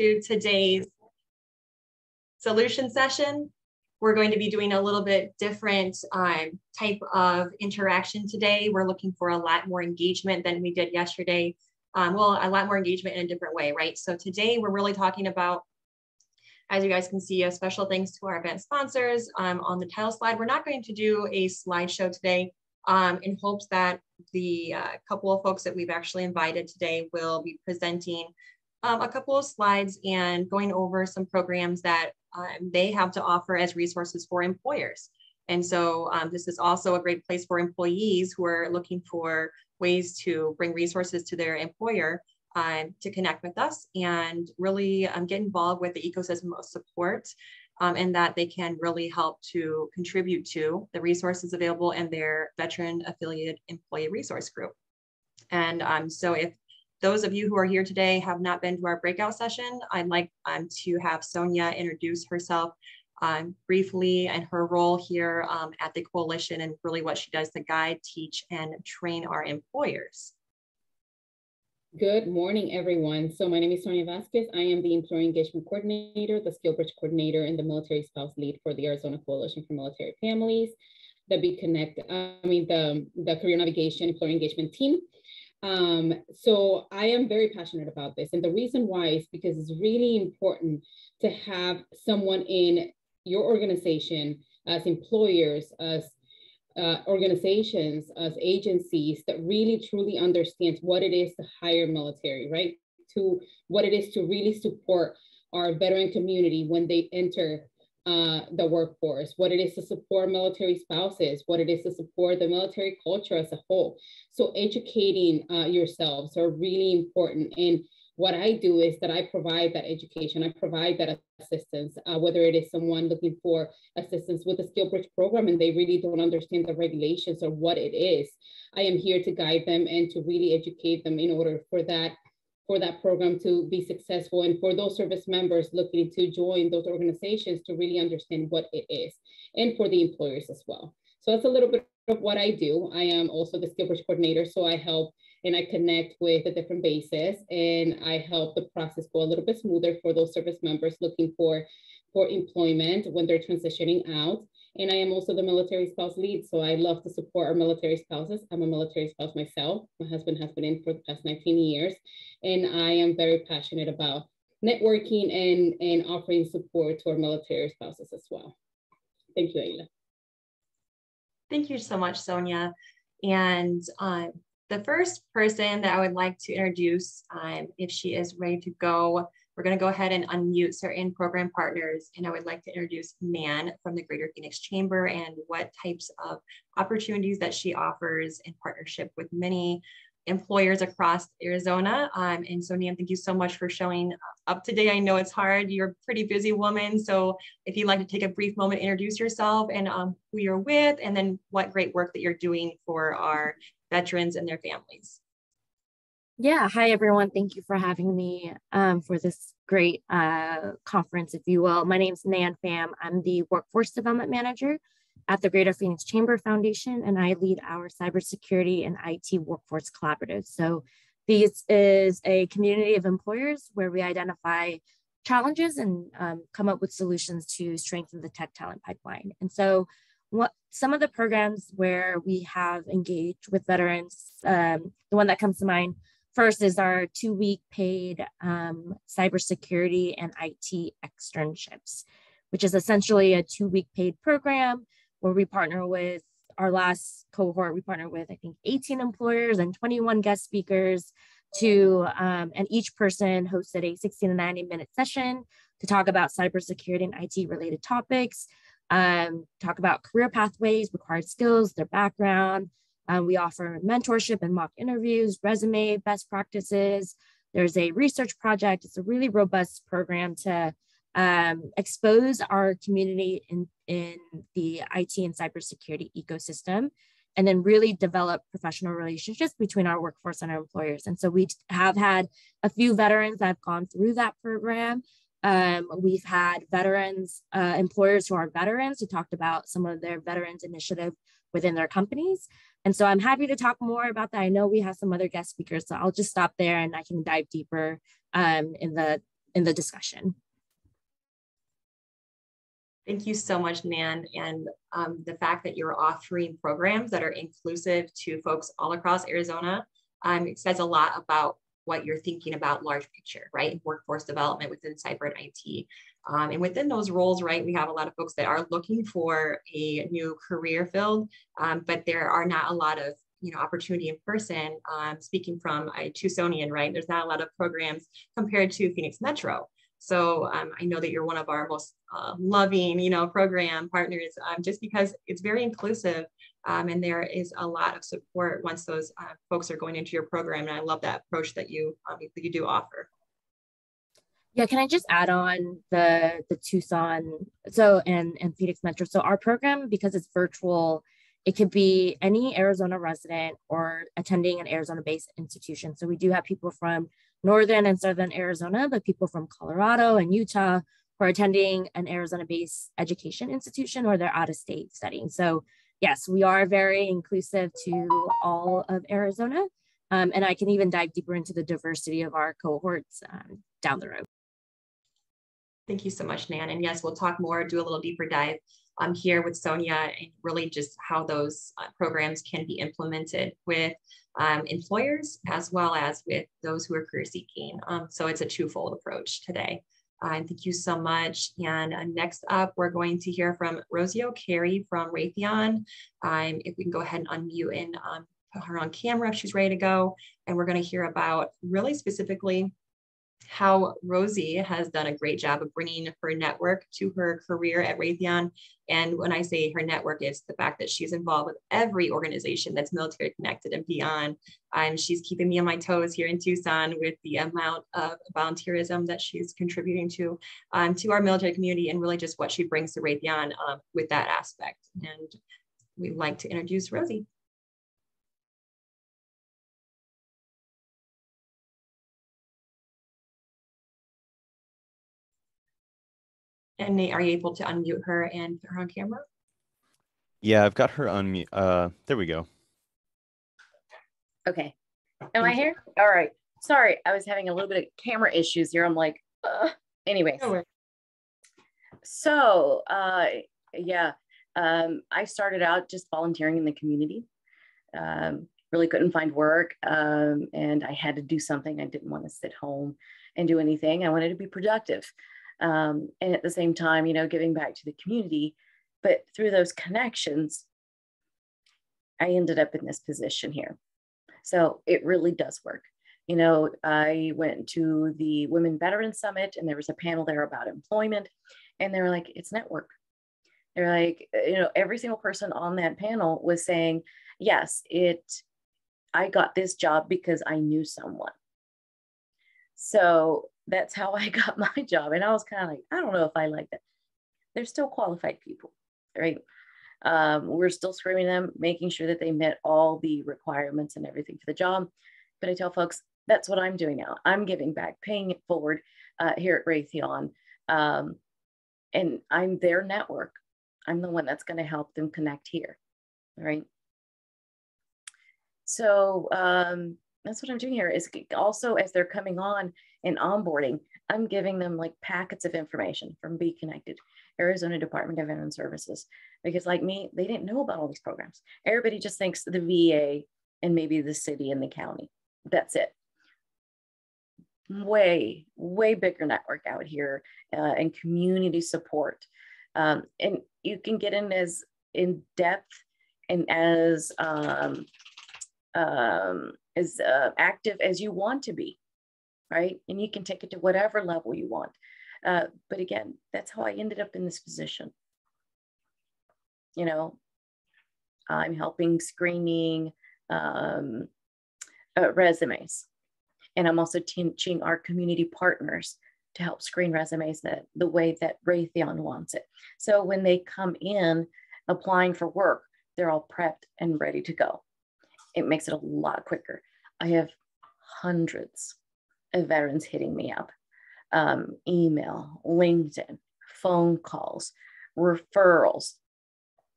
to today's solution session. We're going to be doing a little bit different type of interaction today. We're looking for a lot more engagement than we did yesterday. Well, a lot more engagement in a different way, right? So today we're really talking about, as you guys can see, a special thanks to our event sponsors on the title slide. We're not going to do a slideshow today in hopes that the couple of folks that we've actually invited today will be presenting a couple of slides and going over some programs that they have to offer as resources for employers. And so this is also a great place for employees who are looking for ways to bring resources to their employer to connect with us and really get involved with the ecosystem of support and that they can really help to contribute to the resources available in their veteran affiliated employee resource group. And so if those of you who are here today have not been to our breakout session, I'd like to have Sonia introduce herself briefly and her role here at the coalition and really what she does to guide, teach, and train our employers. Good morning, everyone. So my name is Sonia Vasquez. I am the Employee Engagement Coordinator, the SkillBridge Coordinator, and the Military Spouse Lead for the Arizona Coalition for Military Families, the Be Connected, the Career Navigation Employee Engagement Team. So I am very passionate about this. And the reason why is because it's really important to have someone in your organization, as employers, as organizations, as agencies that really truly understands what it is to hire military, right? To what it is to really support our veteran community when they enter the workforce, what it is to support military spouses, what it is to support the military culture as a whole. So educating yourselves are really important. And what I do is that I provide that education, I provide that assistance, whether it is someone looking for assistance with the SkillBridge program and they really don't understand the regulations or what it is. I am here to guide them and to really educate them in order for that program to be successful and for those service members looking to join those organizations to really understand what it is and for the employers as well. So that's a little bit of what I do. I am also the SkillBridge coordinator, so I help and I connect with the different bases and I help the process go a little bit smoother for those service members looking for employment when they're transitioning out. And I am also the military spouse lead. So I love to support our military spouses. I'm a military spouse myself. My husband has been in for the past 19 years. And I am very passionate about networking and offering support to our military spouses as well. Thank you, Ayla. Thank you so much, Sonia. And the first person that I would like to introduce, if she is ready to go, we're going to go ahead and unmute certain program partners. And I would like to introduce Nan from the Greater Phoenix Chamber and what types of opportunities that she offers in partnership with many employers across Arizona. And so Nan, thank you so much for showing up today. I know it's hard. You're a pretty busy woman. So if you'd like to take a brief moment, introduce yourself and who you're with, and then what great work that you're doing for our veterans and their families. Yeah, hi everyone. Thank you for having me for this great conference, if you will. My name's Nan Pham. I'm the Workforce Development Manager at the Greater Phoenix Chamber Foundation, and I lead our cybersecurity and IT workforce collaborative. So this is a community of employers where we identify challenges and come up with solutions to strengthen the tech talent pipeline. And so some of the programs where we have engaged with veterans, the one that comes to mind first is our 2-week paid cybersecurity and IT externships, which is essentially a 2-week paid program where we partner with our last cohort. We partner with, I think, 18 employers and 21 guest speakers to, and each person hosted a 60 to 90 minute session to talk about cybersecurity and IT related topics, talk about career pathways, required skills, their background. We offer mentorship and mock interviews, resume, best practices. There's a research project. It's a really robust program to expose our community in the IT and cybersecurity ecosystem, and then really develop professional relationships between our workforce and our employers. And so we have had a few veterans that have gone through that program. We've had veterans, employers who are veterans who talked about some of their veterans initiative within their companies. And so I'm happy to talk more about that. I know we have some other guest speakers, so I'll just stop there and I can dive deeper in the in the discussion. Thank you so much, Nan. And the fact that you're offering programs that are inclusive to folks all across Arizona, it says a lot about what you're thinking about large picture, right? Workforce development within cyber and IT. And within those roles, right, we have a lot of folks that are looking for a new career field, but there are not a lot of opportunity in person. Speaking from a Tucsonian, right, there's not a lot of programs compared to Phoenix Metro. So I know that you're one of our most loving, program partners, just because it's very inclusive, and there is a lot of support once those folks are going into your program. And I love that approach that you do offer. Yeah, can I just add on the Tucson and Phoenix Metro? So our program, because it's virtual, it could be any Arizona resident or attending an Arizona-based institution. So we do have people from Northern and Southern Arizona, but people from Colorado and Utah who are attending an Arizona-based education institution or they're out of state studying. So yes, we are very inclusive to all of Arizona. And I can even dive deeper into the diversity of our cohorts down the road. Thank you so much, Nan. And yes, we'll talk more, do a little deeper dive here with Sonia, and really just how those programs can be implemented with employers as well as with those who are career seeking. So it's a twofold approach today. And thank you so much. And next up, we're going to hear from Rocio Carey from Raytheon. If we can go ahead and unmute and put her on camera if she's ready to go. And we're going to hear about really specifically how Rosie has done a great job of bringing her network to her career at Raytheon. And when I say her network, it's the fact that she's involved with every organization that's military connected and beyond. And she's keeping me on my toes here in Tucson with the amount of volunteerism that she's contributing to our military community, and really just what she brings to Raytheon with that aspect. And we'd like to introduce Rosie. And Nate, are you able to unmute her and put her on camera? Yeah, I've got her unmute. There we go. Okay. Am I here? All right. Sorry, I was having a little bit of camera issues here. I'm like, anyways. So, I started out just volunteering in the community. Really couldn't find work, and I had to do something. I didn't want to sit home and do anything. I wanted to be productive. And at the same time, giving back to the community. But through those connections, I ended up in this position here. So it really does work. I went to the Women Veterans Summit, and there was a panel there about employment, and they were like, it's network. They're like, every single person on that panel was saying, yes, I got this job because I knew someone. So that's how I got my job. And I was kind of like, I don't know if I like that. They're still qualified people, right? We're still screening them, making sure that they met all the requirements and everything for the job. But I tell folks, that's what I'm doing now. I'm giving back, paying it forward here at Raytheon. And I'm their network. I'm the one that's going to help them connect here, right? So that's what I'm doing here is also as they're coming on and onboarding, I'm giving them like packets of information from Be Connected, Arizona Department of Veteran Services, because like me, they didn't know about all these programs. Everybody just thinks the VA and maybe the city and the county, that's it. Way, way bigger network out here and community support. And you can get in as in depth and as active as you want to be, right? And you can take it to whatever level you want. But again, that's how I ended up in this position. I'm helping screening resumes. And I'm also teaching our community partners to help screen resumes the way that Raytheon wants it. So when they come in applying for work, they're all prepped and ready to go. It makes it a lot quicker. I have hundreds of veterans hitting me up, email, LinkedIn, phone calls, referrals.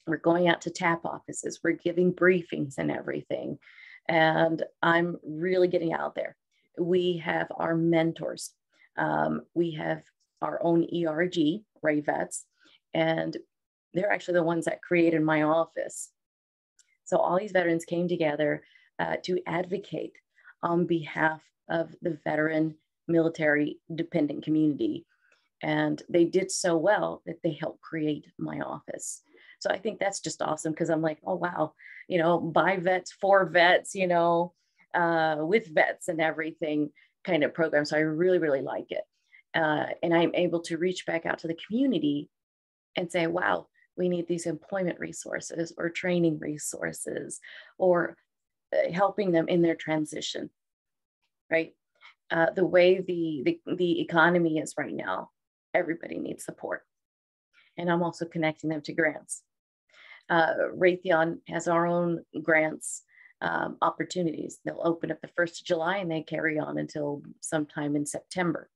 We're going out to TAP offices. We're giving briefings and everything. And I'm really getting out there. We have our mentors. We have our own ERG, Ray Vets, and they're actually the ones that created my office. So all these veterans came together to advocate on behalf of the veteran military dependent community. And they did so well that they helped create my office. So I think that's just awesome, because I'm like, oh, wow, you know, by vets, for vets, you know, with vets and everything kind of program. So I really, really like it. And I'm able to reach back out to the community and say, wow, we need these employment resources or training resources or helping them in their transition, right? The way the economy is right now, everybody needs support. And I'm also connecting them to grants. Raytheon has our own grants opportunities. They'll open up the 1st of July and they carry on until sometime in September.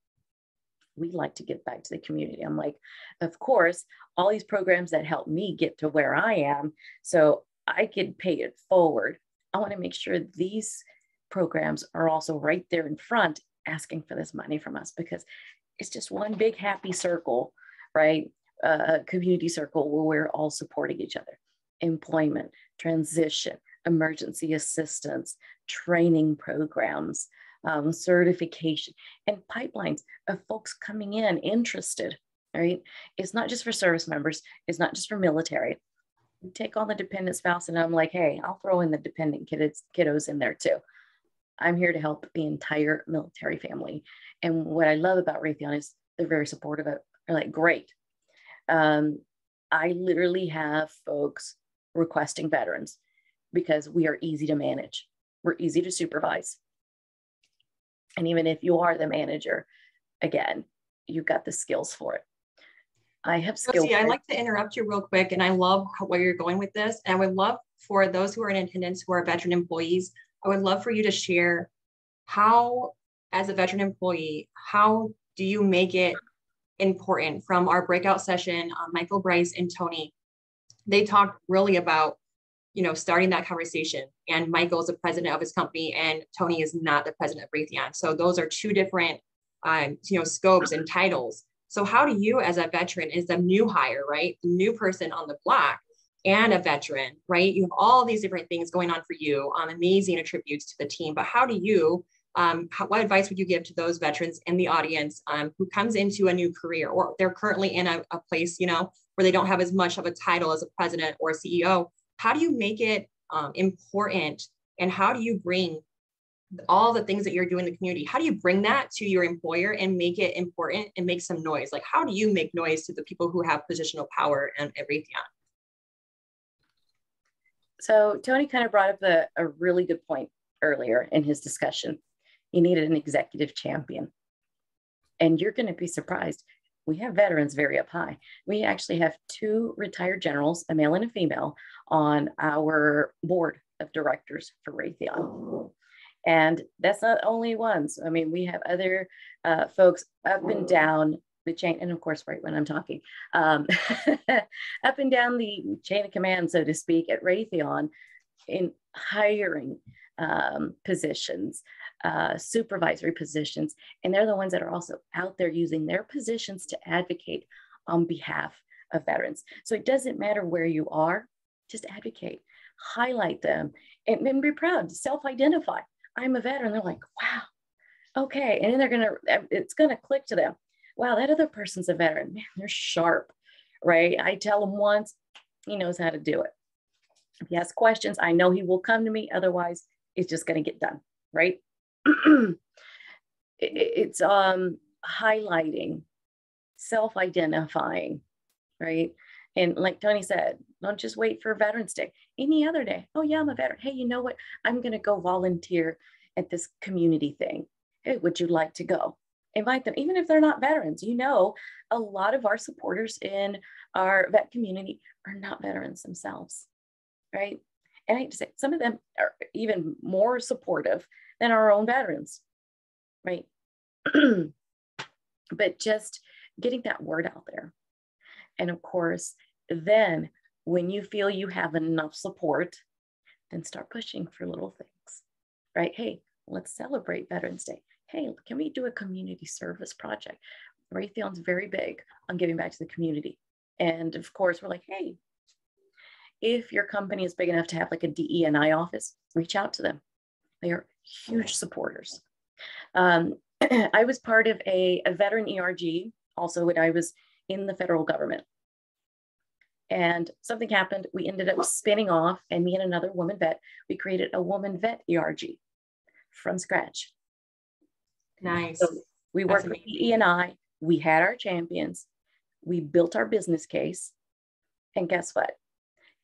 We like to give back to the community. I'm like, of course, all these programs that help me get to where I am, so I could pay it forward. I want to make sure these programs are also right there in front asking for this money from us, because it's just one big happy circle, right? A community circle where we're all supporting each other. Employment, transition, emergency assistance, training programs, certification, and pipelines of folks coming in interested, right? It's not just for service members. It's not just for military. We take on the dependent spouse and I'm like, hey, I'll throw in the dependent kiddos in there too. I'm here to help the entire military family. And what I love about Raytheon is they're very supportive of it. They're like, great. I literally have folks requesting veterans because we are easy to manage. We're easy to supervise. And even if you are the manager, again, you've got the skills for it. I have skills. I'd like to interrupt you real quick, and I love where you're going with this. And I would love for those who are in attendance who are veteran employees, I would love for you to share how, as a veteran employee, how do you make it important? From our breakout session, Michael, Bryce, and Tony, they talked really about, you know, starting that conversation. And Michael is the president of his company and Tony is not the president of Raytheon. So those are two different, you know, scopes and titles. So how do you, as a veteran, is a new hire, right? The new person on the block and a veteran, right? You have all these different things going on for you, amazing attributes to the team, but how do you, what advice would you give to those veterans in the audience who comes into a new career, or they're currently in a place, you know, where they don't have as much of a title as a president or a CEO? How do you make it important, and how do you bring all the things that you're doing in the community? How do you bring that to your employer and make it important and make some noise? Like, how do you make noise to the people who have positional power and everything? So Tony kind of brought up a really good point earlier in his discussion. You needed an executive champion. And you're going to be surprised. We have veterans very up high. We actually have 2 retired generals, a male and a female, on our board of directors for Raytheon. And that's not only ones. I mean, we have other folks up and down the chain. And of course, right when I'm talking, up and down the chain of command, so to speak, at Raytheon in hiring positions, supervisory positions, and they're the ones that are also out there using their positions to advocate on behalf of veterans. So it doesn't matter where you are, just advocate, highlight them, and be proud, self-identify. I'm a veteran. They're like, wow, okay. And then they're gonna, it's gonna click to them. Wow, that other person's a veteran, man, they're sharp, right? I tell him once, he knows how to do it. If he has questions, I know he will come to me, otherwise it's just gonna get done, right? It's highlighting, self-identifying, right? And like Tony said, don't just wait for Veterans Day. Any other day, oh yeah, I'm a veteran. Hey, you know what? I'm gonna go volunteer at this community thing. Hey, would you like to go? Invite them, even if they're not veterans. You know, a lot of our supporters in our vet community are not veterans themselves, right? And I hate to say, some of them are even more supportive than our own veterans, right? But just getting that word out there. And of course, then when you feel you have enough support, then start pushing for little things, right? Hey, let's celebrate Veterans Day. hey, can we do a community service project? Raytheon's very big on giving back to the community. And of course, we're like, hey, if your company is big enough to have like a DE&I office, reach out to them. They are huge supporters. I was part of a veteran ERG also when I was in the federal government. And something happened. We ended up spinning off, and me and another woman vet, we created a woman vet ERG from scratch. Nice. So we worked with DE&I. We had our champions. We built our business case. And guess what?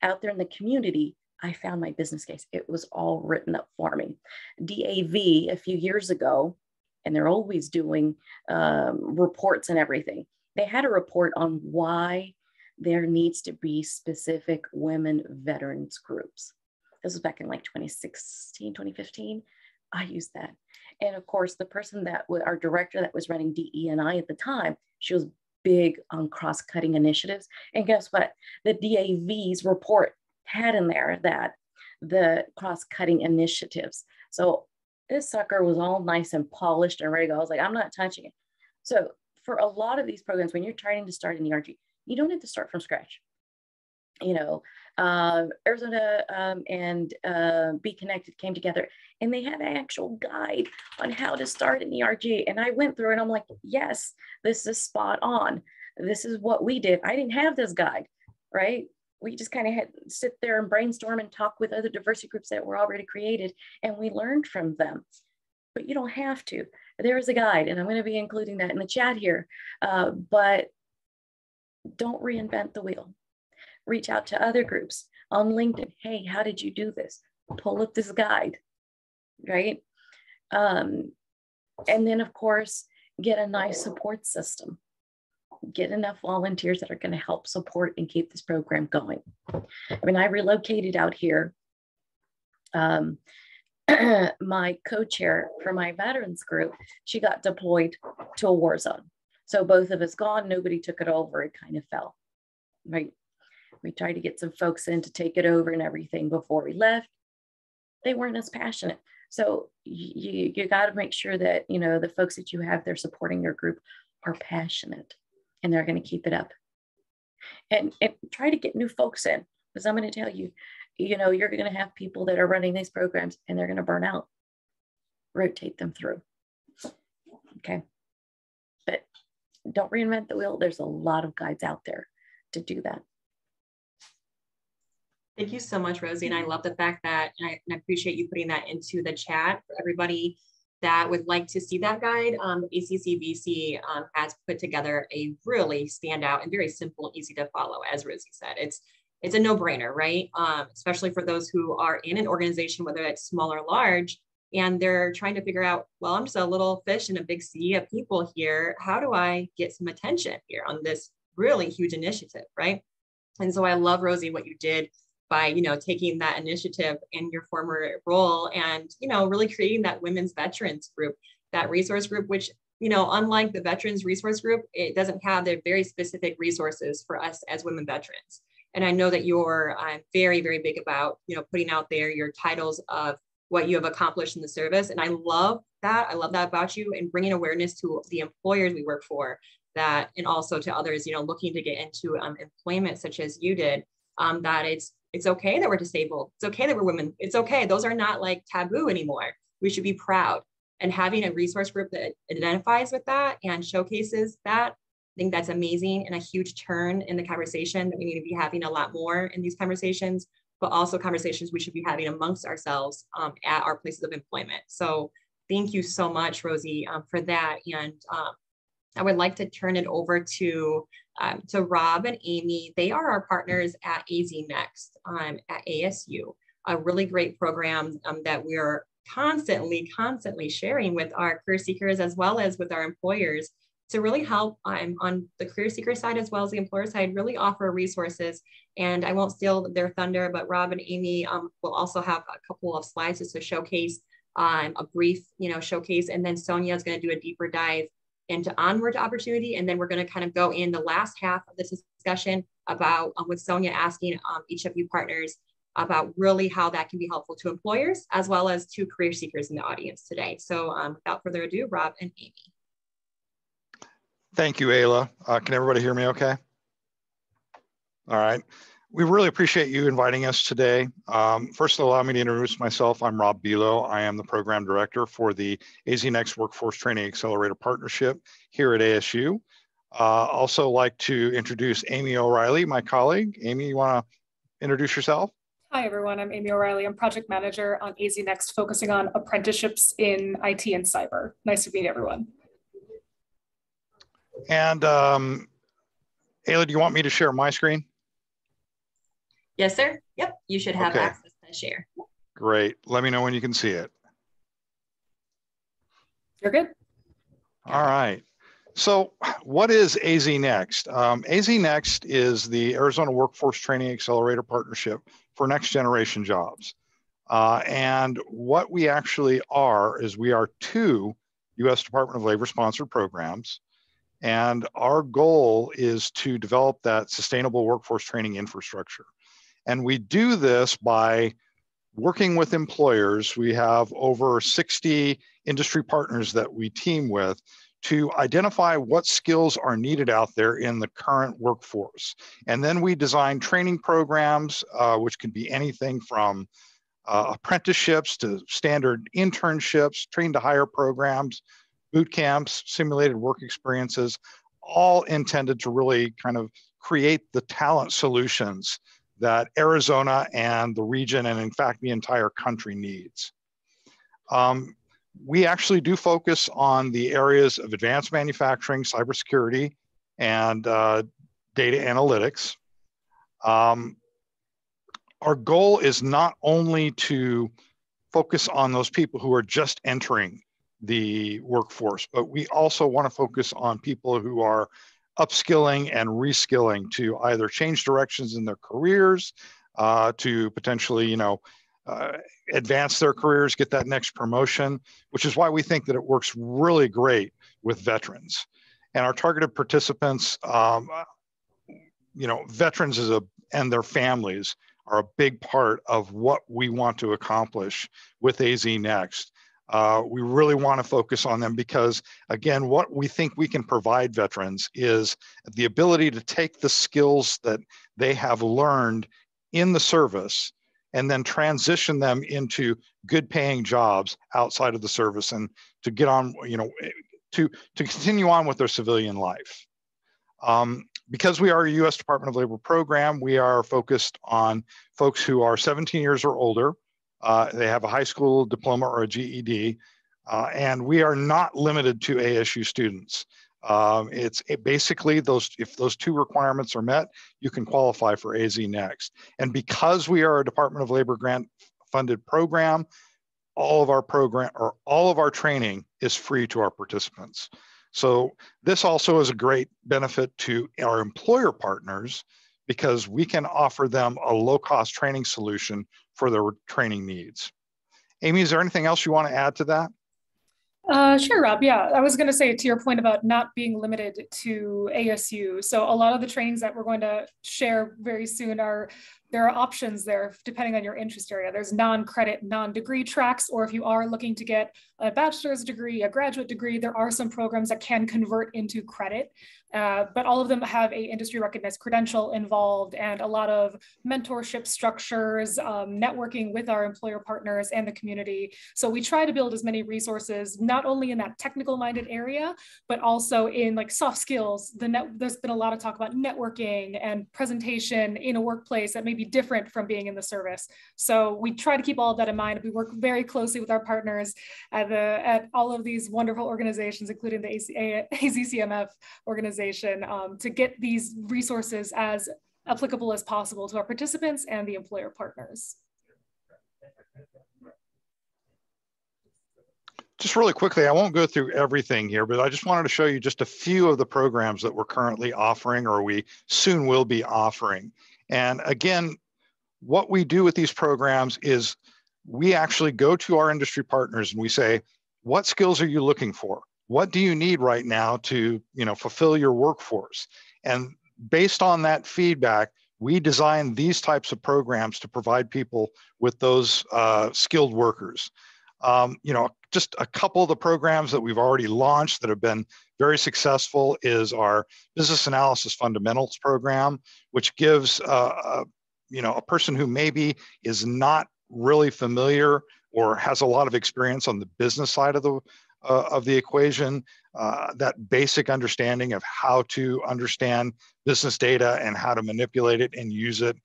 Out there in the community, I found my business case. It was all written up for me. DAV a few years ago, and they're always doing reports and everything. They had a report on why there needs to be specific women veterans groups. This was back in like 2016, 2015. I used that. And of course, the person that our director that was running DE&I at the time, she was big on cross-cutting initiatives. And guess what? The DAV's report had in there that the cross-cutting initiatives. So this sucker was all nice and polished and ready to go. I was like, I'm not touching it. So for a lot of these programs, when you're trying to start an ERG, you don't have to start from scratch. You know, Arizona and Be Connected came together, and they had an actual guide on how to start an ERG. And I went through, and I'm like, yes, this is spot on. This is what we did. I didn't have this guide, right? We just kind of had to sit there and brainstorm and talk with other diversity groups that were already created, and we learned from them. But you don't have to. There is a guide, and I'm going to be including that in the chat here. But don't reinvent the wheel. Reach out to other groups on LinkedIn. Hey, how did you do this? Pull up this guide, right? And then of course, get a nice support system. Get enough volunteers that are gonna help support and keep this program going. I mean, I relocated out here. My co-chair for my veterans group, she got deployed to a war zone. So both of us gone, nobody took it over, it kind of fell, right? We tried to get some folks in to take it over and everything before we left. They weren't as passionate. So you got to make sure that, you know, the folks that you have, they're supporting your group are passionate and they're going to keep it up. And try to get new folks in, because I'm going to tell you, you know, you're going to have people that are running these programs and they're going to burn out. Rotate them through. Okay. But don't reinvent the wheel. There's a lot of guides out there to do that. Thank you so much, Rosie. And I love the fact that, and I appreciate you putting that into the chat for everybody that would like to see that guide. ACCVC has put together a really standout and very simple, easy to follow, as Rosie said. It's a no-brainer, right? Especially for those who are in an organization, whether it's small or large, and they're trying to figure out, well, I'm just a little fish in a big sea of people here. How do I get some attention here on this really huge initiative, right? And so I love, Rosie, what you did by, you know, taking that initiative in your former role and, you know, really creating that women's veterans group, that resource group, which, you know, unlike the veterans resource group, it doesn't have their very specific resources for us as women veterans. And I know that you're very, very big about, you know, putting out there your titles of what you have accomplished in the service. And I love that. I love that about you, and bringing awareness to the employers we work for that, and also to others, you know, looking to get into employment such as you did, that it's okay that we're disabled. It's okay that we're women. It's okay. Those are not like taboo anymore. We should be proud. And having a resource group that identifies with that and showcases that, I think that's amazing and a huge turn in the conversation that we need to be having a lot more in these conversations, but also conversations we should be having amongst ourselves at our places of employment. So thank you so much, Rosie, for that. And I would like to turn it over to Rob and Amy. They are our partners at AZNext at ASU, a really great program that we're constantly sharing with our career seekers as well as with our employers to really help on the career seeker side as well as the employer side, really offer resources. And I won't steal their thunder, but Rob and Amy will also have a couple of slides just to showcase a brief, you know, showcase. And then Sonia is going to do a deeper dive into Onward to Opportunity. And then we're going to kind of go in the last half of this discussion about with Sonia asking each of you partners about really how that can be helpful to employers as well as to career seekers in the audience today. So without further ado, Rob and Amy. Thank you, Ayla. Can everybody hear me okay? All right. We really appreciate you inviting us today. First, allow me to introduce myself. I'm Rob Bielow. I am the program director for the AZNext Workforce Training Accelerator Partnership here at ASU. Also like to introduce Amy O'Reilly, my colleague. Amy, you want to introduce yourself? Hi, everyone. I'm Amy O'Reilly. I'm project manager on AZNext, focusing on apprenticeships in IT and cyber. Nice to meet everyone. And Ayla, do you want me to share my screen? Yes, sir. Yep, you should have access to share. Great. Let me know when you can see it. You're good. All right. So what is AZNext? AZNext is the Arizona Workforce Training Accelerator Partnership for Next Generation Jobs. And what we actually are is we are two U.S. Department of Labor sponsored programs. And our goal is to develop that sustainable workforce training infrastructure. And we do this by working with employers. We have over 60 industry partners that we team with to identify what skills are needed out there in the current workforce. And then we design training programs, which can be anything from apprenticeships to standard internships, train to hire programs, boot camps, simulated work experiences, all intended to really kind of create the talent solutions that Arizona and the region, and in fact, the entire country needs. We actually do focus on the areas of advanced manufacturing, cybersecurity, and data analytics. Our goal is not only to focus on those people who are just entering the workforce, but we also want to focus on people who are upskilling and reskilling to either change directions in their careers, to potentially, advance their careers, get that next promotion, which is why we think that it works really great with veterans. And our targeted participants, veterans and their families are a big part of what we want to accomplish with AZNext. We really want to focus on them because, again, what we think we can provide veterans is the ability to take the skills that they have learned in the service and then transition them into good paying jobs outside of the service and to get on, to continue on with their civilian life. Because we are a U.S. Department of Labor program, we are focused on folks who are 17 years or older. They have a high school diploma or a GED, and we are not limited to ASU students. Basically if those two requirements are met, you can qualify for AZNext. And because we are a Department of Labor grant funded program, all of our training is free to our participants. So this also is a great benefit to our employer partners, because we can offer them a low-cost training solution for their training needs. Amy, is there anything else you want to add to that? Sure, Rob. Yeah, I was going to say, to your point about not being limited to ASU. So a lot of the trainings that we're going to share very soon there are options there depending on your interest area. There's non-credit, non-degree tracks, or if you are looking to get a bachelor's degree, a graduate degree, there are some programs that can convert into credit, but all of them have an industry recognized credential involved and a lot of mentorship structures, networking with our employer partners and the community. So we try to build as many resources, not only in that technical minded area, but also in like soft skills. There's been a lot of talk about networking and presentation in a workplace that may be different from being in the service. So we try to keep all of that in mind. We work very closely with our partners at all of these wonderful organizations, including the AZCMF organization, to get these resources as applicable as possible to our participants and the employer partners. Just really quickly, I won't go through everything here, but I just wanted to show you just a few of the programs that we're currently offering, or we soon will be offering. And again, what we do with these programs is we actually go to our industry partners and we say, what skills are you looking for? What do you need right now to, fulfill your workforce? And based on that feedback, We design these types of programs to provide people with those skilled workers. You know, just a couple of the programs that we've already launched that have been very successful is our Business Analysis Fundamentals program, which gives a person who maybe is not really familiar or has a lot of experience on the business side of the equation, that basic understanding of how to understand business data and how to manipulate it and use it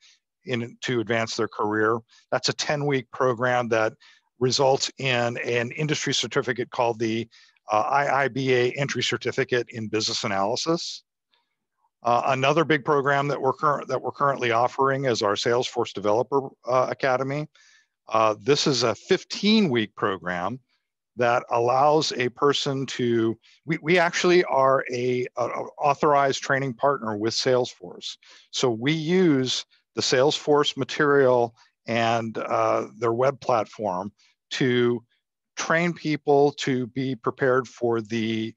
to advance their career. That's a 10-week program that results in an industry certificate called the IIBA Entry Certificate in Business Analysis. Another big program that we're currently offering is our Salesforce Developer Academy. This is a 15-week program that allows a person to, we actually are a authorized training partner with Salesforce. So we use the Salesforce material and their web platform to train people to be prepared for the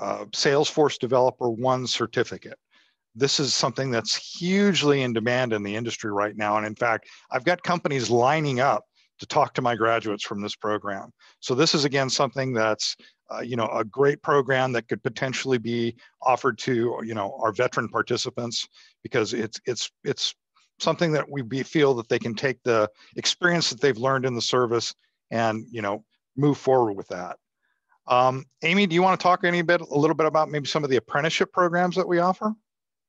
Salesforce Developer 1 certificate. This is something that's hugely in demand in the industry right now. And in fact, I've got companies lining up to talk to my graduates from this program. So this is, again, something that's, a great program that could potentially be offered to, our veteran participants, because it's something that we feel that they can take the experience that they've learned in the service and, move forward with that. Amy, do you want to talk a little bit about maybe some of the apprenticeship programs that we offer?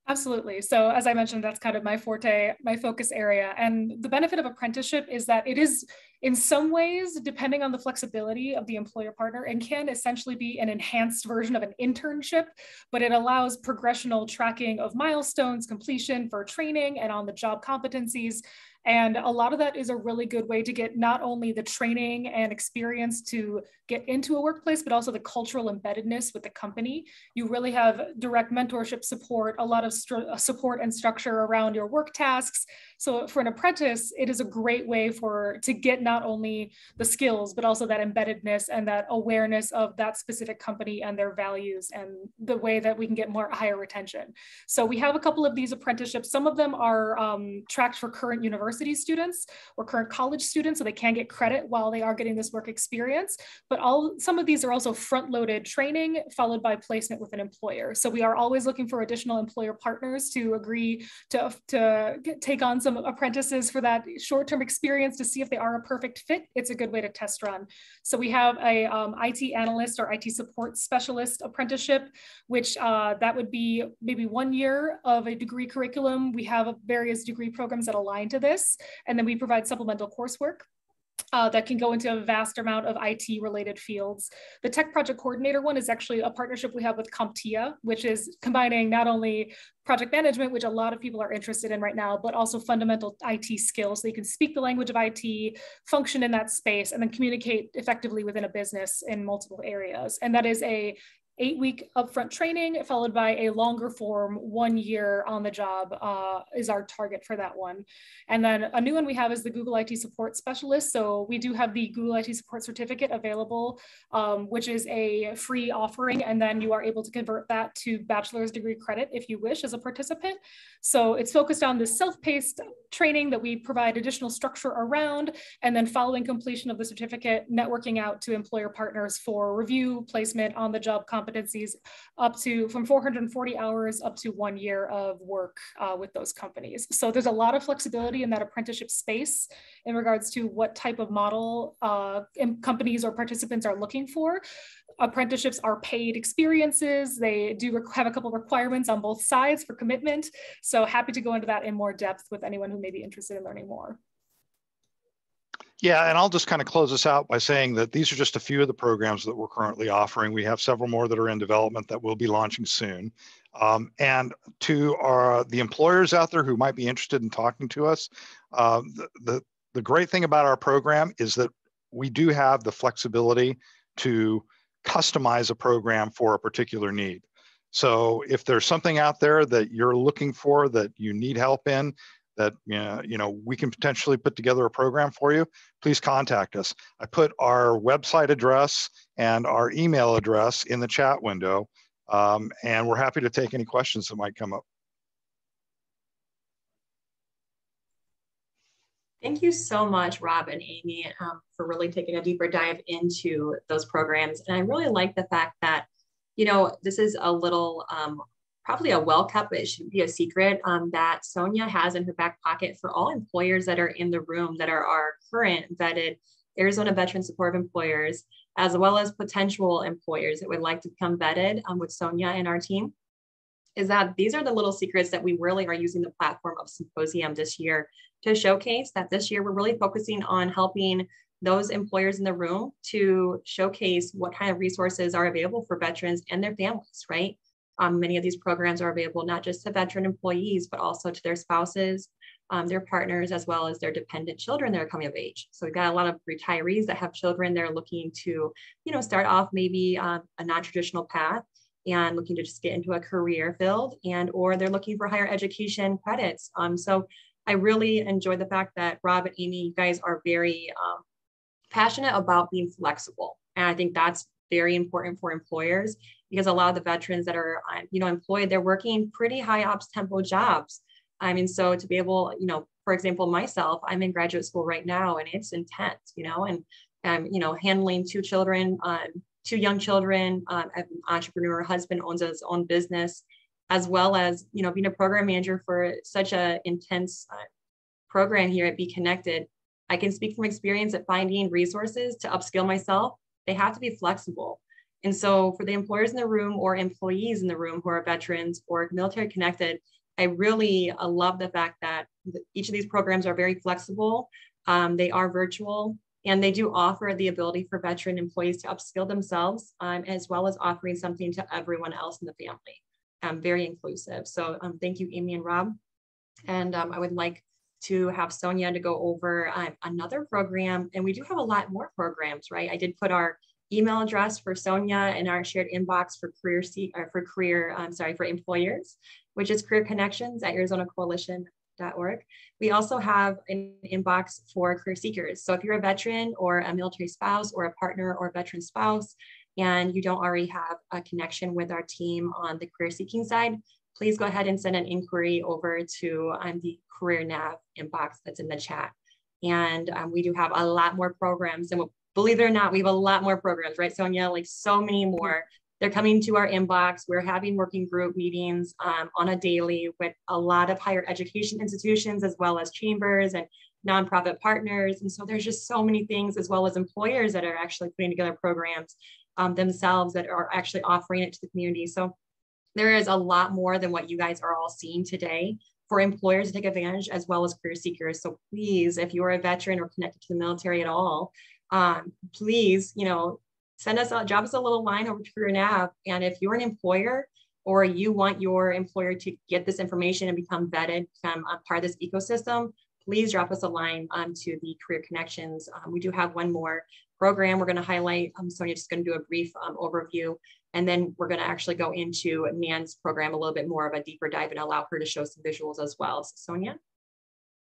Absolutely. So as I mentioned, that's kind of my forte, my focus area. And the benefit of apprenticeship is that it is, in some ways, depending on the flexibility of the employer partner, and can essentially be an enhanced version of an internship, but it allows progressional tracking of milestones, completion for training and on-the-job competencies. And a lot of that is a really good way to get not only the training and experience to get into a workplace, but also the cultural embeddedness with the company. You really have direct mentorship support, a lot of support and structure around your work tasks. So for an apprentice, it is a great way to get not only the skills, but also that embeddedness and that awareness of that specific company and their values and the way that we can get more higher retention. So we have a couple of these apprenticeships. Some of them are tracked for current university students or current college students, so they can get credit while they are getting this work experience. But some of these are also front-loaded training followed by placement with an employer. So we are always looking for additional employer partners to agree to take on some apprentices for that short-term experience to see if they are a perfect fit. It's a good way to test run. So we have a IT analyst or IT support specialist apprenticeship, which that would be maybe 1 year of a degree curriculum. We have various degree programs that align to this. And then we provide supplemental coursework that can go into a vast amount of IT related fields. The tech project coordinator one is actually a partnership we have with CompTIA, which is combining not only project management, which a lot of people are interested in right now, but also fundamental IT skills. So you can speak the language of IT, function in that space, and then communicate effectively within a business in multiple areas. And that is a 8-week upfront training followed by a longer form 1 year on the job is our target for that one. And then a new one we have is the Google IT Support Specialist. So we do have the Google IT Support Certificate available, which is a free offering. And then you are able to convert that to bachelor's degree credit if you wish as a participant. So it's focused on the self-paced training that we provide additional structure around. And then following completion of the certificate, networking out to employer partners for review, placement, on the job competencies, up to from 440 hours up to 1 year of work with those companies. So there's a lot of flexibility in that apprenticeship space in regards to what type of model companies or participants are looking for. Apprenticeships are paid experiences. They do have a couple requirements on both sides for commitment. So happy to go into that in more depth with anyone who may be interested in learning more. Yeah, and I'll just kind of close this out by saying that these are just a few of the programs that we're currently offering. We have several more that are in development that we'll be launching soon. And to the employers out there who might be interested in talking to us, the great thing about our program is that we do have the flexibility to customize a program for a particular need. So if there's something out there that you're looking for that you need help in, that we can potentially put together a program for you, please contact us. I put our website address and our email address in the chat window, and we're happy to take any questions that might come up. Thank you so much, Rob and Amy, for really taking a deeper dive into those programs. And I really like the fact that, you know, this is a little, probably a well-kept, but it shouldn't be a secret, that Sonia has in her back pocket for all employers that are in the room that are our current vetted Arizona Veteran Support Employers, as well as potential employers that would like to become vetted with Sonia and our team, is that these are the little secrets that we really are using the platform of Symposium this year to showcase. That this year we're really focusing on helping those employers in the room to showcase what kind of resources are available for veterans and their families, right? Many of these programs are available not just to veteran employees, but also to their spouses, their partners, as well as their dependent children that are coming of age. So we've got a lot of retirees that have children that are looking to, you know, start off maybe a non-traditional path and looking to just get into a career field, and or they're looking for higher education credits. So I really enjoyed the fact that Rob and Amy, you guys are very passionate about being flexible. And I think that's very important for employers, because a lot of the veterans that are, you know, employed, they're working pretty high ops tempo jobs. I mean, so to be able, you know, for example, myself, I'm in graduate school right now and it's intense, you know, and I'm, you know, handling two children, two young children, an entrepreneur husband owns his own business, as well as, you know, being a program manager for such an intense program here at Be Connected. I can speak from experience at finding resources to upskill myself. They have to be flexible. And so for the employers in the room or employees in the room who are veterans or military connected, I really love the fact that each of these programs are very flexible. They are virtual, and they do offer the ability for veteran employees to upskill themselves, as well as offering something to everyone else in the family. Very inclusive. So thank you, Amy and Rob. And I would like to have Sonia to go over another program. And we do have a lot more programs, right? I did put our email address for Sonia and our shared inbox for for employers, which is careerconnections@arizonacoalition.org. We also have an inbox for career seekers. So if you're a veteran or a military spouse or a partner or a veteran spouse, and you don't already have a connection with our team on the career seeking side, please go ahead and send an inquiry over to the Career Nav inbox that's in the chat. And we do have a lot more programs, and believe it or not, we have a lot more programs, right, Sonia? Like so many more. They're coming to our inbox. We're having working group meetings on a daily with a lot of higher education institutions, as well as chambers and nonprofit partners. And so there's just so many things, as well as employers that are actually putting together programs themselves that are actually offering it to the community. So there is a lot more than what you guys are all seeing today for employers to take advantage, as well as career seekers. So please, if you're a veteran or connected to the military at all, please, you know, drop us a little line over to Career Nav. And if you're an employer or you want your employer to get this information and become vetted, become a part of this ecosystem, please drop us a line to the Career Connections. We do have one more program we're going to highlight. Sonia's just going to do a brief overview, and then we're going to actually go into Nan's program a little bit more of a deeper dive and allow her to show some visuals as well. So Sonia?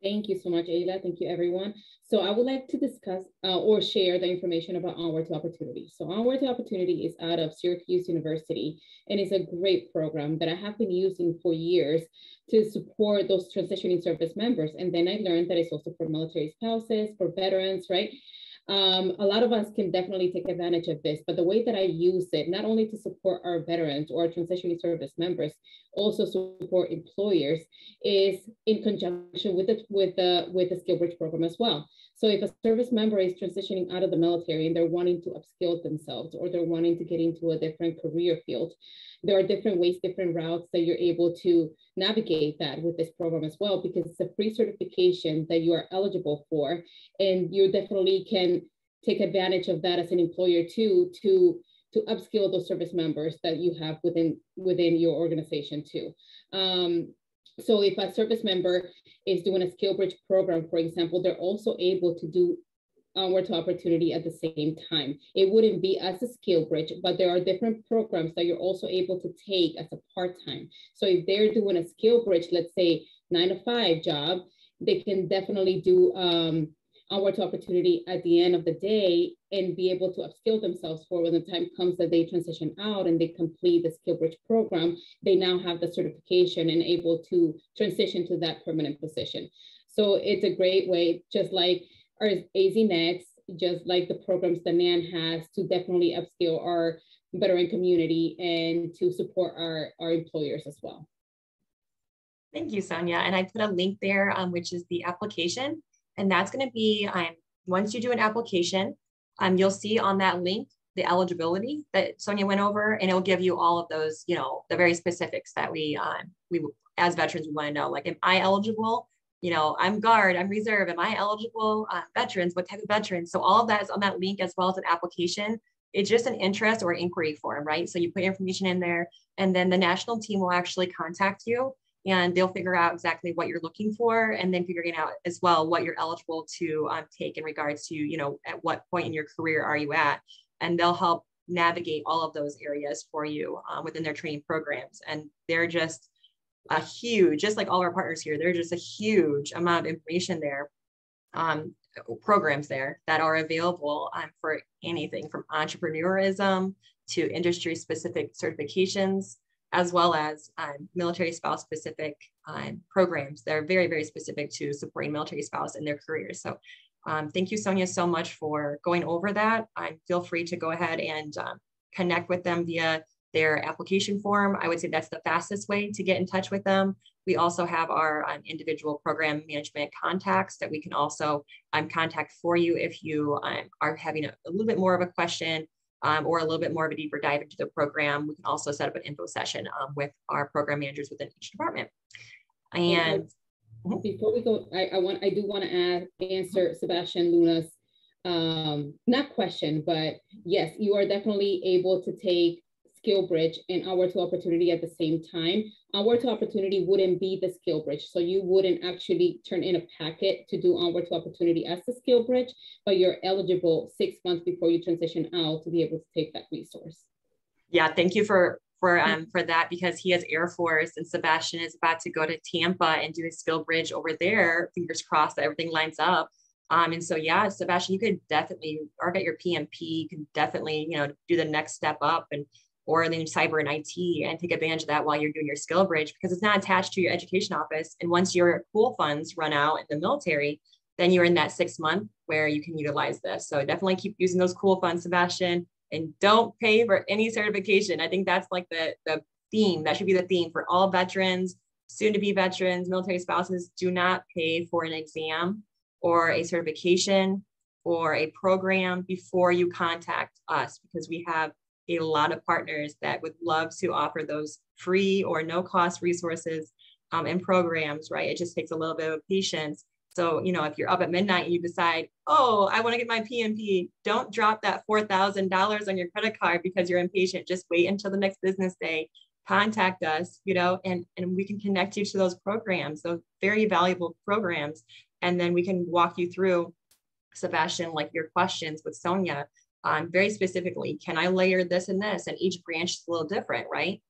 Thank you so much, Ayla. Thank you, everyone. So I would like to discuss or share the information about Onward to Opportunity. So Onward to Opportunity is out of Syracuse University, and it's a great program that I have been using for years to support those transitioning service members. And then I learned that it's also for military spouses, for veterans, right? A lot of us can definitely take advantage of this, but the way that I use it, not only to support our veterans or transitioning service members, also support employers, is in conjunction with the SkillBridge program as well. So if a service member is transitioning out of the military and they're wanting to upskill themselves, or they're wanting to get into a different career field, there are different ways, different routes that you're able to navigate that with this program as well, because it's a free certification that you are eligible for. And you definitely can take advantage of that as an employer too, to upskill those service members that you have within your organization too. So if a service member is doing a SkillBridge program, for example, they're also able to do Onward to Opportunity at the same time. It wouldn't be as a SkillBridge, but there are different programs that you're also able to take as a part-time. So if they're doing a SkillBridge, let's say 9-to-5 job, they can definitely do Onward to Opportunity at the end of the day and be able to upskill themselves for when the time comes that they transition out and they complete the SkillBridge program. They now have the certification and able to transition to that permanent position. So it's a great way, just like our AZNext, just like the programs that Nan has, to definitely upskill our veteran community and to support our employers as well. Thank you, Sonia. And I put a link there, which is the application. And that's going to be, once you do an application, you'll see on that link the eligibility that Sonia went over, and it'll give you all of those, you know, the very specifics that we as veterans want to know, like, am I eligible? You know, I'm Guard, I'm Reserve, am I eligible? Veterans, what type of veterans? So all of that is on that link, as well as an application. It's just an interest or inquiry form, right? So you put information in there, and then the national team will actually contact you, and they'll figure out exactly what you're looking for, and then figuring out as well what you're eligible to take in regards to, you know, at what point in your career are you at, and they'll help navigate all of those areas for you within their training programs. And they're just a huge, just like all our partners here, they're just a huge amount of information there, programs there that are available for anything from entrepreneurism to industry-specific certifications, as well as military spouse specific programs that are very, very specific to supporting military spouse in their careers. So thank you, Sonia, so much for going over that. Feel free to go ahead and connect with them via their application form. I would say that's the fastest way to get in touch with them. We also have our individual program management contacts that we can also contact for you if you are having a little bit more of a question, or a little bit more of a deeper dive into the program. We can also set up an info session with our program managers within each department. And before we go, I do want to answer Sebastian Luna's, not question, but yes, you are definitely able to take SkillBridge and Onward to Opportunity at the same time. Onward to Opportunity wouldn't be the SkillBridge, so you wouldn't actually turn in a packet to do Onward to Opportunity as the SkillBridge, but you're eligible 6 months before you transition out to be able to take that resource. Yeah, thank you for that, because he has Air Force, and Sebastian is about to go to Tampa and do his SkillBridge over there. Fingers crossed that everything lines up. And so, yeah, Sebastian, you could definitely, or at your PMP, you can definitely, you know, do the next step up and or in cyber and IT, and take advantage of that while you're doing your SkillBridge, because it's not attached to your education office. And once your pool funds run out in the military, then you're in that 6 month where you can utilize this. So definitely keep using those pool funds, Sebastian, and don't pay for any certification. I think that's like the theme. That should be the theme for all veterans, soon-to-be veterans, military spouses. Do not pay for an exam or a certification or a program before you contact us, because we have a lot of partners that would love to offer those free or no cost resources and programs, right? It just takes a little bit of patience. So, you know, if you're up at midnight and you decide, oh, I want to get my PMP, don't drop that $4,000 on your credit card because you're impatient. Just wait until the next business day, contact us, you know, and we can connect you to those programs, those very valuable programs. And then we can walk you through, Sebastian, like your questions with Sonia, very specifically, can I layer this and this? And each branch is a little different, right?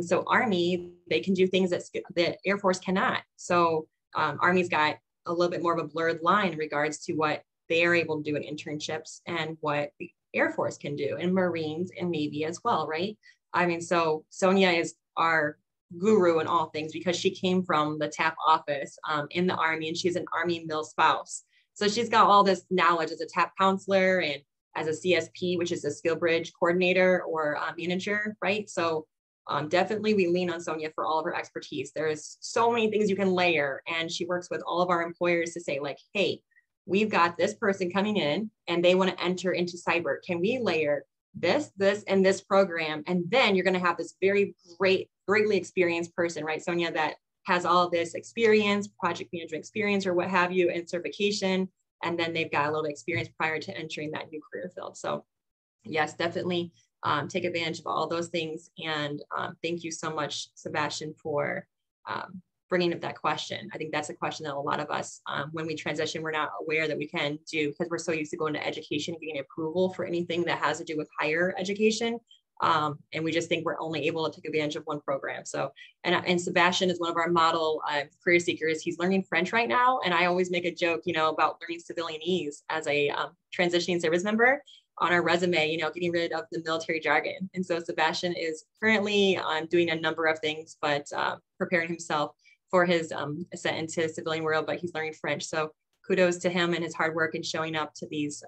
So Army, they can do things that the Air Force cannot. So Army's got a little bit more of a blurred line in regards to what they are able to do in internships and what the Air Force can do, and Marines and Navy as well, right? I mean, so Sonia is our guru in all things because she came from the TAP office in the Army, and she's an Army mil spouse. So she's got all this knowledge as a TAP counselor and as a CSP, which is a SkillBridge coordinator or manager, right? So definitely we lean on Sonia for all of her expertise. There is so many things you can layer, and she works with all of our employers to say like, hey, we've got this person coming in and they want to enter into cyber. Can we layer this, this, and this program? And then you're going to have this very greatly experienced person, right, Sonia, that has all this experience, project management experience or what have you, and certification. And then they've got a little experience prior to entering that new career field. So yes, definitely take advantage of all those things. And thank you so much, Sebastian, for bringing up that question. I think that's a question that a lot of us, when we transition, we're not aware that we can do, because we're so used to going to education and getting approval for anything that has to do with higher education. And we just think we're only able to take advantage of one program. So, and Sebastian is one of our model career seekers. He's learning French right now. And I always make a joke, you know, about learning civilianese as a transitioning service member on our resume, you know, getting rid of the military jargon. And so Sebastian is currently doing a number of things, but preparing himself for his ascent into civilian world, but he's learning French. So kudos to him and his hard work and showing up to these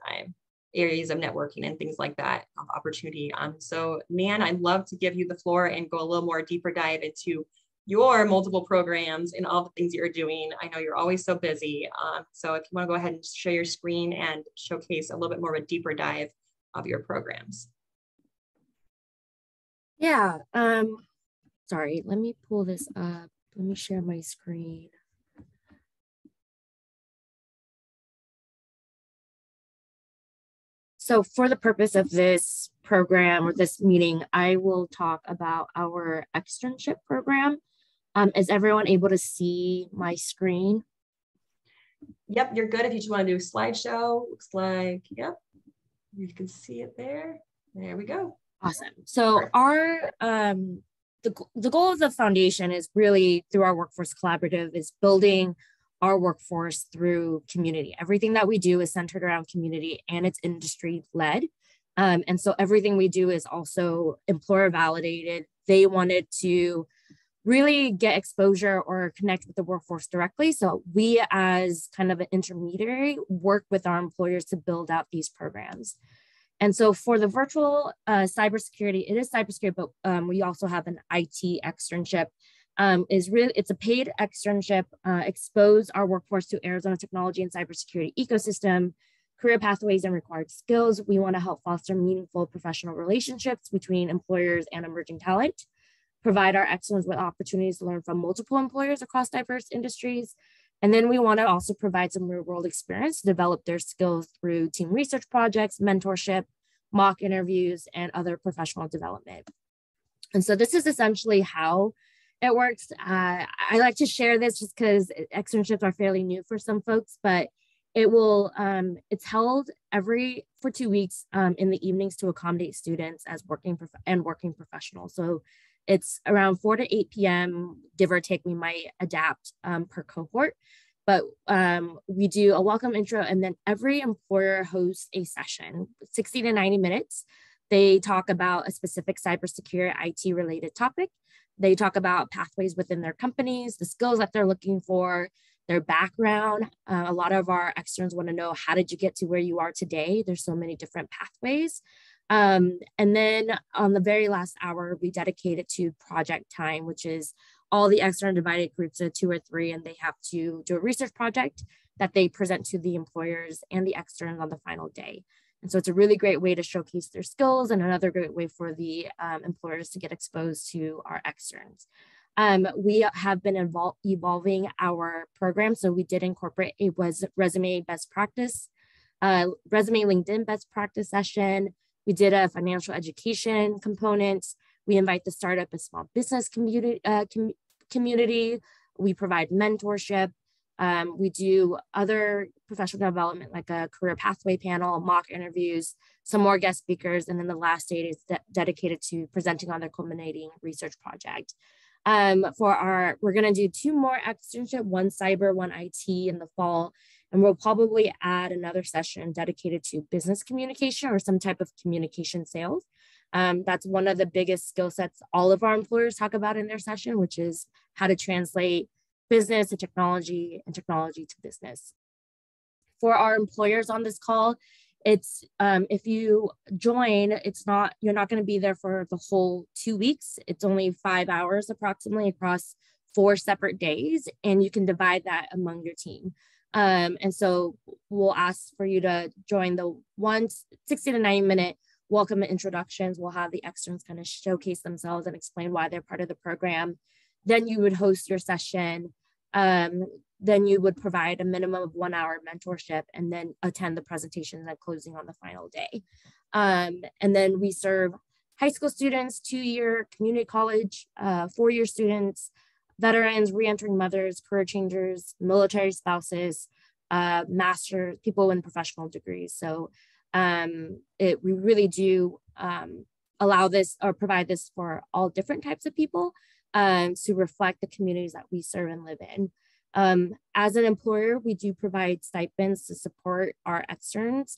areas of networking and things like that of opportunity. So Nan, I'd love to give you the floor and go a little more deeper dive into your multiple programs and all the things you're doing. I know you're always so busy. So if you wanna go ahead and share your screen and showcase a little bit more of a deeper dive of your programs. Yeah, sorry, let me pull this up. Let me share my screen. So for the purpose of this program or this meeting, I will talk about our externship program. Is everyone able to see my screen? Yep, you're good. If you just want to do a slideshow, looks like, yep, you can see it there. There we go. Awesome. So our the goal of the foundation is really through our workforce collaborative is building our workforce through community. Everything that we do is centered around community and it's industry led. And so everything we do is also employer validated. They wanted to really get exposure or connect with the workforce directly. So we as kind of an intermediary work with our employers to build out these programs. And so for the virtual cybersecurity, it is cybersecurity, but we also have an IT externship. It's a paid externship, expose our workforce to Arizona technology and cybersecurity ecosystem, career pathways and required skills. We want to help foster meaningful professional relationships between employers and emerging talent, provide our excellence with opportunities to learn from multiple employers across diverse industries. And then we want to also provide some real world experience to develop their skills through team research projects, mentorship, mock interviews, and other professional development. And so this is essentially how it works. I like to share this just because externships are fairly new for some folks, but it will, it's held for 2 weeks in the evenings to accommodate students as working professionals. So it's around 4 to 8 p.m, give or take, we might adapt per cohort, but we do a welcome intro and then every employer hosts a session, 60 to 90 minutes. They talk about a specific cybersecurity IT related topic. They talk about pathways within their companies, the skills that they're looking for, their background. A lot of our externs want to know, how did you get to where you are today? There's so many different pathways. And then on the very last hour, we dedicate it to project time, which is all the external divided groups of 2 or 3, and they have to do a research project that they present to the employers and the externs on the final day. And so it's a really great way to showcase their skills and another great way for the employers to get exposed to our externs. We have been evolving our program. So we did incorporate a resume best practice, resume LinkedIn best practice session. We did a financial education component. We invite the startup and small business community. We provide mentorship. We do other professional development, like a career pathway panel, mock interviews, some more guest speakers, and then the last day is dedicated to presenting on their culminating research project. We're gonna do 2 more externship, 1 cyber, 1 IT in the fall, and we'll probably add another session dedicated to business communication or some type of communication sales. That's one of the biggest skill sets all of our employers talk about in their session, which is how to translate business to technology and technology to business. For our employers on this call, it's if you join, you're not going to be there for the whole 2 weeks. It's only 5 hours approximately across 4 separate days, and you can divide that among your team. And so we'll ask for you to join the 60 to 90 minute welcome and introductions. We'll have the externs kind of showcase themselves and explain why they're part of the program. Then you would host your session. Then you would provide a minimum of 1 hour mentorship and then attend the presentations and closing on the final day. And then we serve high school students, 2-year community college, 4-year students, veterans, reentering mothers, career changers, military spouses, masters, people in professional degrees. So we really do allow this or provide this for all different types of people. To reflect the communities that we serve and live in. As an employer, we do provide stipends to support our externs.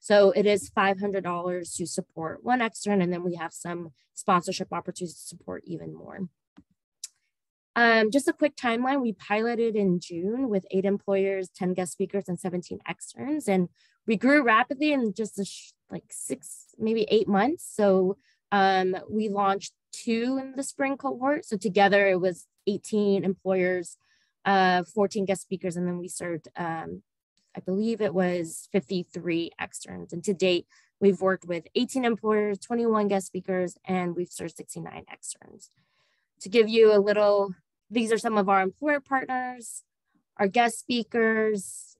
So it is $500 to support 1 extern, and then we have some sponsorship opportunities to support even more. Just a quick timeline, we piloted in June with 8 employers, 10 guest speakers, and 17 externs, and we grew rapidly in just like 6, maybe 8 months. So we launched 2 in the spring cohort. So together it was 18 employers, 14 guest speakers, and then we served, I believe it was 53 externs. And to date, we've worked with 18 employers, 21 guest speakers, and we've served 69 externs. To give you a little, these are some of our employer partners, our guest speakers,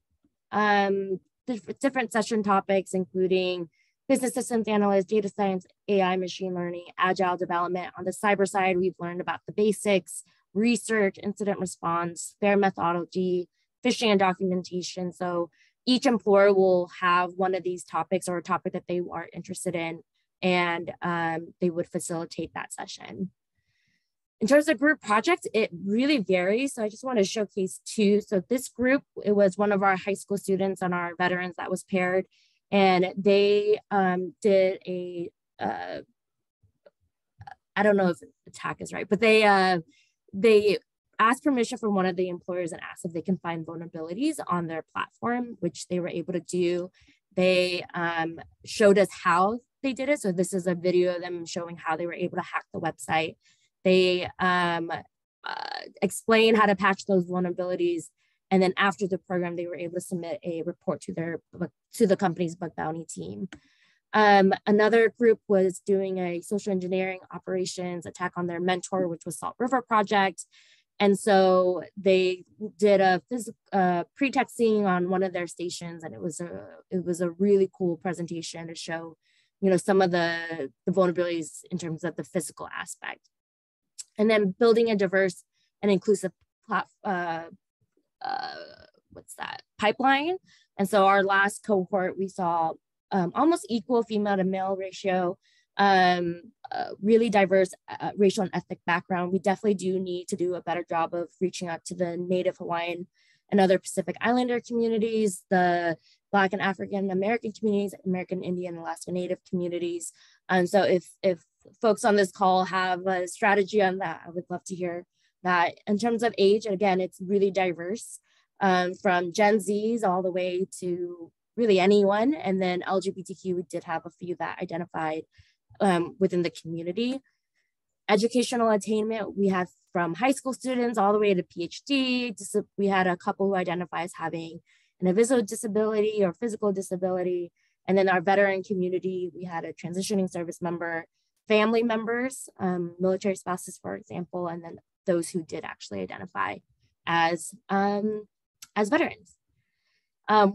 different session topics, including business systems analyst, data science, AI, machine learning, agile development. On the cyber side, we've learned about the basics, research, incident response, FAIR methodology, phishing and documentation. So each employer will have one of these topics or a topic that they are interested in, and they would facilitate that session. In terms of group projects, it really varies. So I just want to showcase 2. So this group, it was one of our high school students and our veterans that was paired, and they did a, I don't know if attack is right, but they asked permission from one of the employers and asked if they can find vulnerabilities on their platform, which they were able to do. They showed us how they did it. So this is a video of them showing how they were able to hack the website. They explained how to patch those vulnerabilities. And then after the program, they were able to submit a report to the company's bug bounty team. Another group was doing a social engineering operations attack on their mentor, which was Salt River Project. And so they did a pretexting on one of their stations, and it was a really cool presentation to show, you know, some of the vulnerabilities in terms of the physical aspect. And then building a diverse and inclusive pipeline. And so our last cohort, we saw almost equal female to male ratio, really diverse racial and ethnic background. We definitely do need to do a better job of reaching out to the Native Hawaiian and other Pacific Islander communities, the Black and African American communities, American Indian and Alaska Native communities. So if folks on this call have a strategy on that, I would love to hear that. In terms of age, again, it's really diverse, from Gen Zs all the way to really anyone. And then LGBTQ, we did have a few that identified within the community. Educational attainment, we have from high school students all the way to PhD. We had a couple who identify as having an invisible disability or physical disability. And then our veteran community, we had a transitioning service member, family members, military spouses, for example, and then those who did actually identify as veterans.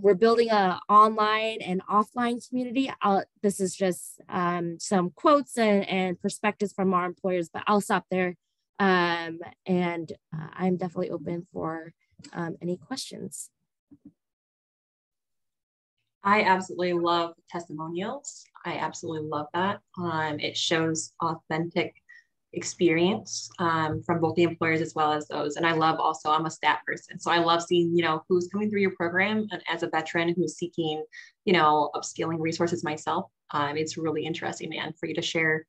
We're building an online and offline community. This is just some quotes and perspectives from our employers, but I'll stop there. And I'm definitely open for any questions. I absolutely love testimonials. I absolutely love that. It shows authentic experience from both the employers as well as those. And I love also, I'm a stat person, so I love seeing, you know, who's coming through your program and as a veteran who's seeking, you know, upskilling resources myself. It's really interesting, man, for you to share,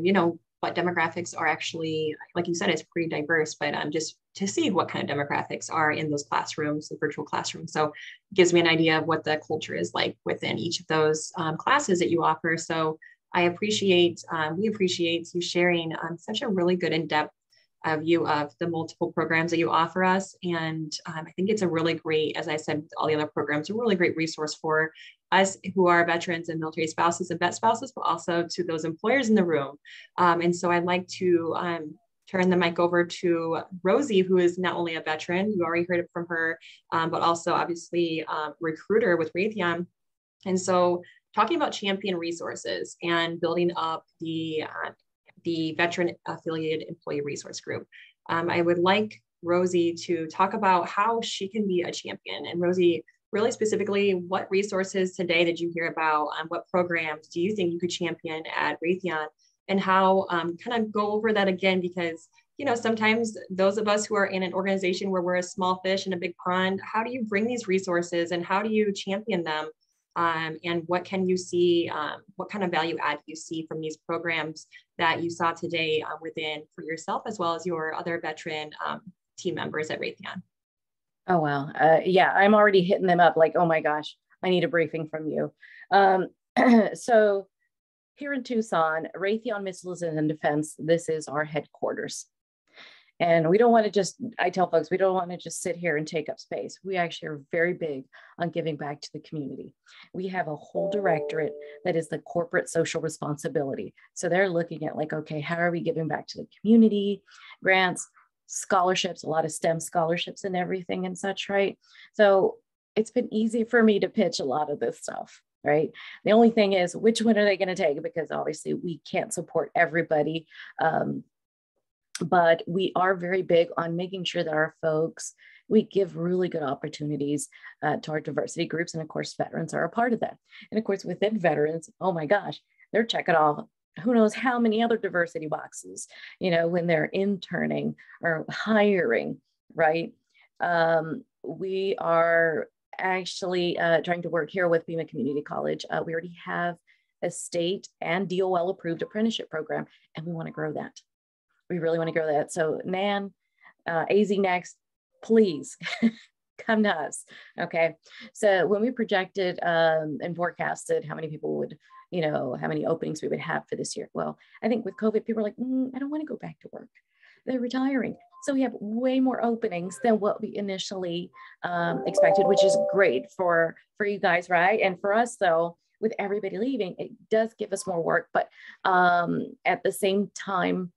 you know, what demographics are actually, like you said, it's pretty diverse, but just to see what kind of demographics are in those classrooms, the virtual classrooms. So it gives me an idea of what the culture is like within each of those classes that you offer. So I appreciate, we appreciate you sharing such a really good in-depth view of the multiple programs that you offer us. And I think it's a really great, as I said, all the other programs, a really great resource for us who are veterans and military spouses and vet spouses, but also to those employers in the room. And so I'd like to turn the mic over to Rosie, who is not only a veteran, you already heard it from her, but also obviously a recruiter with Raytheon. And so talking about champion resources and building up the Veteran Affiliated Employee Resource Group. I would like Rosie to talk about how she can be a champion. And Rosie, really specifically, what resources today did you hear about? What programs do you think you could champion at Raytheon? And how, kind of go over that again, because, you know, sometimes those of us who are in an organization where we're a small fish in a big pond, how do you bring these resources and how do you champion them and what can you see, what kind of value add you see from these programs that you saw today within for yourself as well as your other veteran team members at Raytheon? Oh, wow. Yeah, I'm already hitting them up like, oh my gosh, I need a briefing from you. So here in Tucson, Raytheon Missiles and Defense, this is our headquarters. And we don't want to just, I tell folks, we don't want to just sit here and take up space. We actually are very big on giving back to the community. We have a whole directorate that is the corporate social responsibility. So they're looking at like, okay, how are we giving back to the community? Grants, scholarships, a lot of STEM scholarships and everything and such, right? So it's been easy for me to pitch a lot of this stuff, right? The only thing is, which one are they going to take? Because obviously we can't support everybody. But we are very big on making sure that our folks, we give really good opportunities to our diversity groups. And of course, veterans are a part of that. And of course, within veterans, oh my gosh, they're checking off who knows how many other diversity boxes, you know, when they're interning or hiring, right? We are actually trying to work here with Pima Community College. We already have a state and DOL approved apprenticeship program, and we want to grow that. We really want to grow that. So Nan, AZNext, please come to us. Okay. So when we projected and forecasted how many people would, you know, how many openings we would have for this year. Well, I think with COVID, people are like, I don't want to go back to work. They're retiring. So we have way more openings than what we initially expected, which is great for you guys, right? And for us though, with everybody leaving, it does give us more work, but at the same time,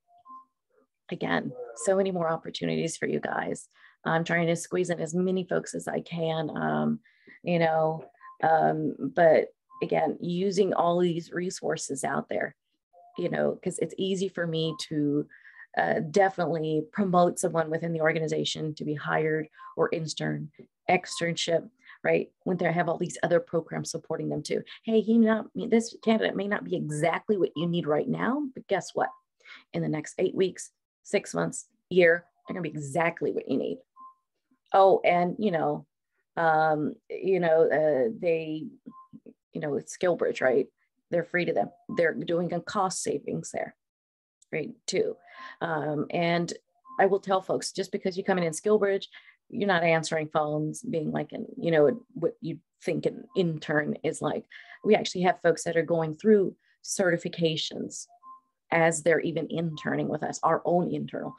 again, so many more opportunities for you guys. I'm trying to squeeze in as many folks as I can, you know, but again, using all these resources out there, you know, because it's easy for me to definitely promote someone within the organization to be hired or externship, right? When they have all these other programs supporting them too. Hey, this candidate may not be exactly what you need right now, but guess what? In the next 8 weeks, 6 months, year, they're going to be exactly what you need. Oh, and, they, it's SkillBridge, right? They're free to them. They're doing a cost savings there, right, too. And I will tell folks, just because you come in SkillBridge, you're not answering phones, being like, what you think an intern is like. We actually have folks that are going through certifications as they're even interning with us, our own internal.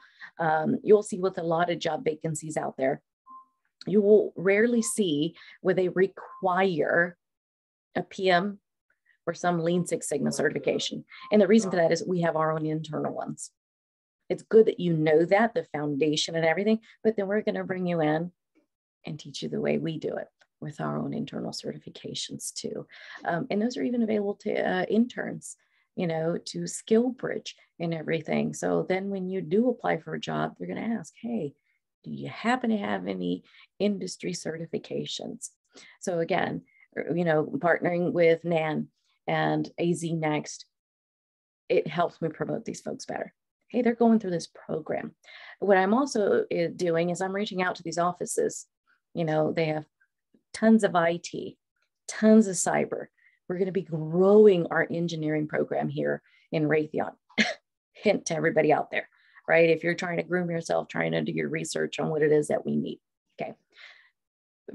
You'll see with a lot of job vacancies out there, you will rarely see where they require a PM or some Lean Six Sigma certification. And the reason for that is we have our own internal ones. It's good that you know that, the foundation and everything, but then we're gonna bring you in and teach you the way we do it with our own internal certifications too. And those are even available to interns, to SkillBridge and everything. So then when you do apply for a job, they're going to ask, hey, do you happen to have any industry certifications? So again, partnering with Nan and AZNext, it helps me promote these folks better. Hey, they're going through this program. What I'm also doing is I'm reaching out to these offices. They have tons of IT, tons of cyber. We're going to be growing our engineering program here in Raytheon. Hint to everybody out there, right? If you're trying to groom yourself, trying to do your research on what it is that we need. Okay.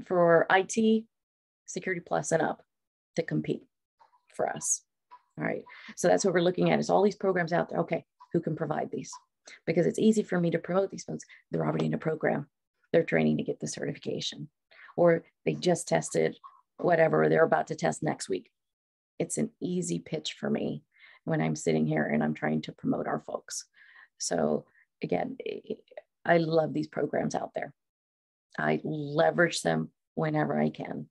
For IT, Security Plus and up to compete for us. All right. So that's what we're looking at is all these programs out there. Okay. Who can provide these? Because it's easy for me to promote these folks. They're already in a program. They're training to get the certification, or they just tested whatever they're about to test next week. It's an easy pitch for me when I'm sitting here and I'm trying to promote our folks. So again, I love these programs out there. I leverage them whenever I can.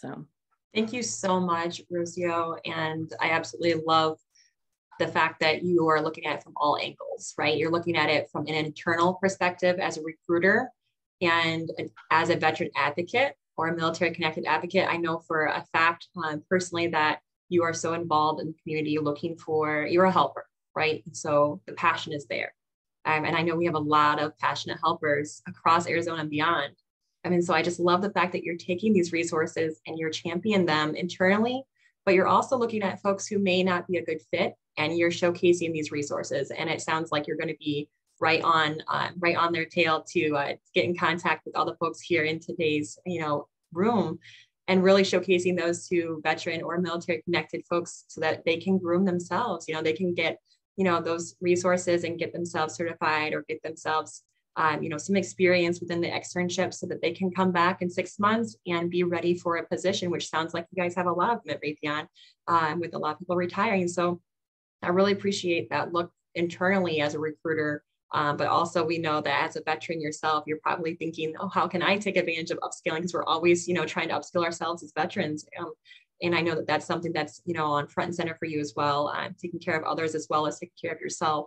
So thank you so much, Rocio. And I absolutely love the fact that you are looking at it from all angles, right? You're looking at it from an internal perspective as a recruiter and as a veteran advocate, or a military connected advocate. I know for a fact personally that you are so involved in the community you're a helper, right? And so the passion is there. And I know we have a lot of passionate helpers across Arizona and beyond I mean, so I just love the fact that you're taking these resources and you're championing them internally, but you're also looking at folks who may not be a good fit and you're showcasing these resources. And it sounds like you're going to be right on their tail to get in contact with all the folks here in today's, room, and really showcasing those to veteran or military connected folks so that they can groom themselves. They can get, those resources and get themselves certified or get themselves, some experience within the externship so that they can come back in 6 months and be ready for a position, which sounds like you guys have a lot of them at Raytheon, with a lot of people retiring. So I really appreciate that look internally as a recruiter. But also we know that as a veteran yourself, you're probably thinking, oh, how can I take advantage of upskilling? Because we're always, trying to upskill ourselves as veterans. And I know that that's something that's, on front and center for you as well, taking care of others as well as taking care of yourself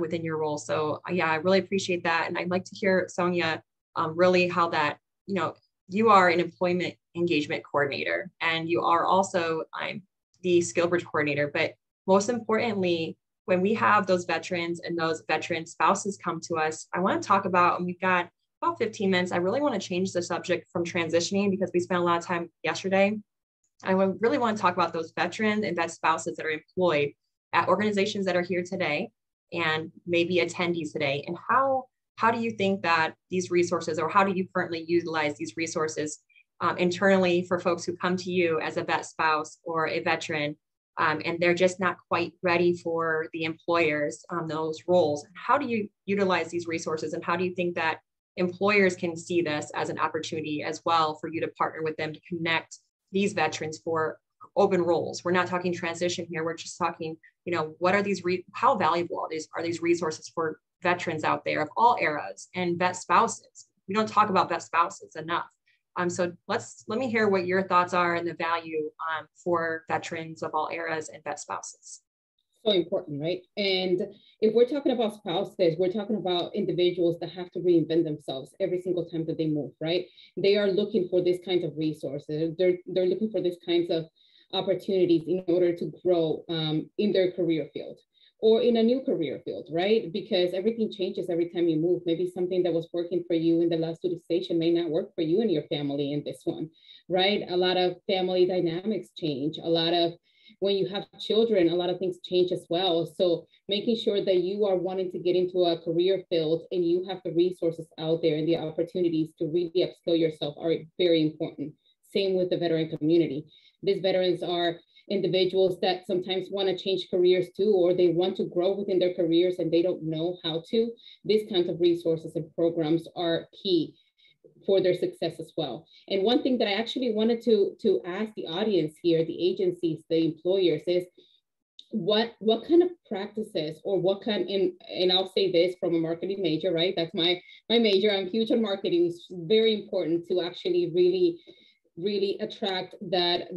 within your role. So yeah, I really appreciate that. And I'd like to hear, Sonia, really how that, you are an employment engagement coordinator and you are also the SkillBridge coordinator. But most importantly, when we have those veterans and those veteran spouses come to us, I want to talk about, and we've got about 15 minutes, I really want to change the subject from transitioning because we spent a lot of time yesterday. I really want to talk about those veterans and vet spouses that are employed at organizations that are here today and maybe attendees today. And how do you think that these resources, or how do you currently utilize these resources internally for folks who come to you as a vet spouse or a veteran? And they're just not quite ready for the employers on those roles. How do you utilize these resources, and how do you think that employers can see this as an opportunity as well for you to partner with them to connect these veterans for open roles? We're not talking transition here. We're just talking, what are these, how valuable are these resources for veterans out there of all eras and vet spouses? We don't talk about vet spouses enough. So let me hear what your thoughts are and the value for veterans of all eras and vet spouses. So important, right? And if we're talking about spouses, we're talking about individuals that have to reinvent themselves every single time that they move, right? They are looking for these kinds of resources. They're looking for these kinds of opportunities in order to grow in their career field or in a new career field, right? Because everything changes every time you move. Maybe something that was working for you in the last duty station may not work for you and your family in this one, right? A lot of family dynamics change. A lot of, when you have children, a lot of things change as well. So making sure that you are wanting to get into a career field and you have the resources out there and the opportunities to really upskill yourself are very important. Same with the veteran community. These veterans are individuals that sometimes want to change careers too, or they want to grow within their careers and they don't know how to. These kinds of resources and programs are key for their success as well. And one thing that I actually wanted to ask the audience here, the agencies, the employers, is what kind of practices or what kind, and I'll say this from a marketing major, right? That's my major. I'm huge on marketing. It's very important to actually really attract that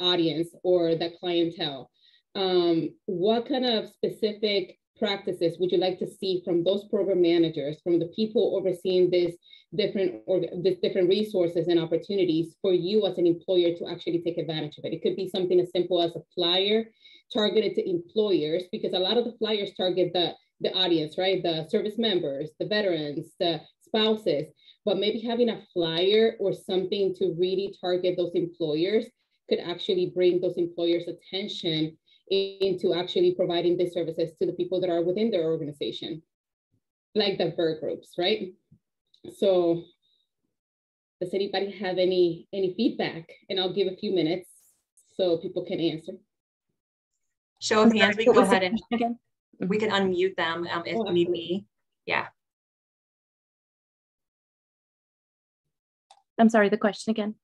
audience or that clientele. What kind of specific practices would you like to see from those program managers, from the people overseeing these different resources and opportunities for you as an employer to actually take advantage of it? It could be something as simple as a flyer targeted to employers, because a lot of the flyers target the audience, right? The service members, the veterans, the spouses, but maybe having a flyer or something to really target those employers could actually bring those employers' attention into actually providing these services to the people that are within their organization, like the VER groups, right? So does anybody have any feedback? And I'll give a few minutes so people can answer. Show of hands, we can go ahead and we can unmute them if need be, yeah. I'm sorry, the question again.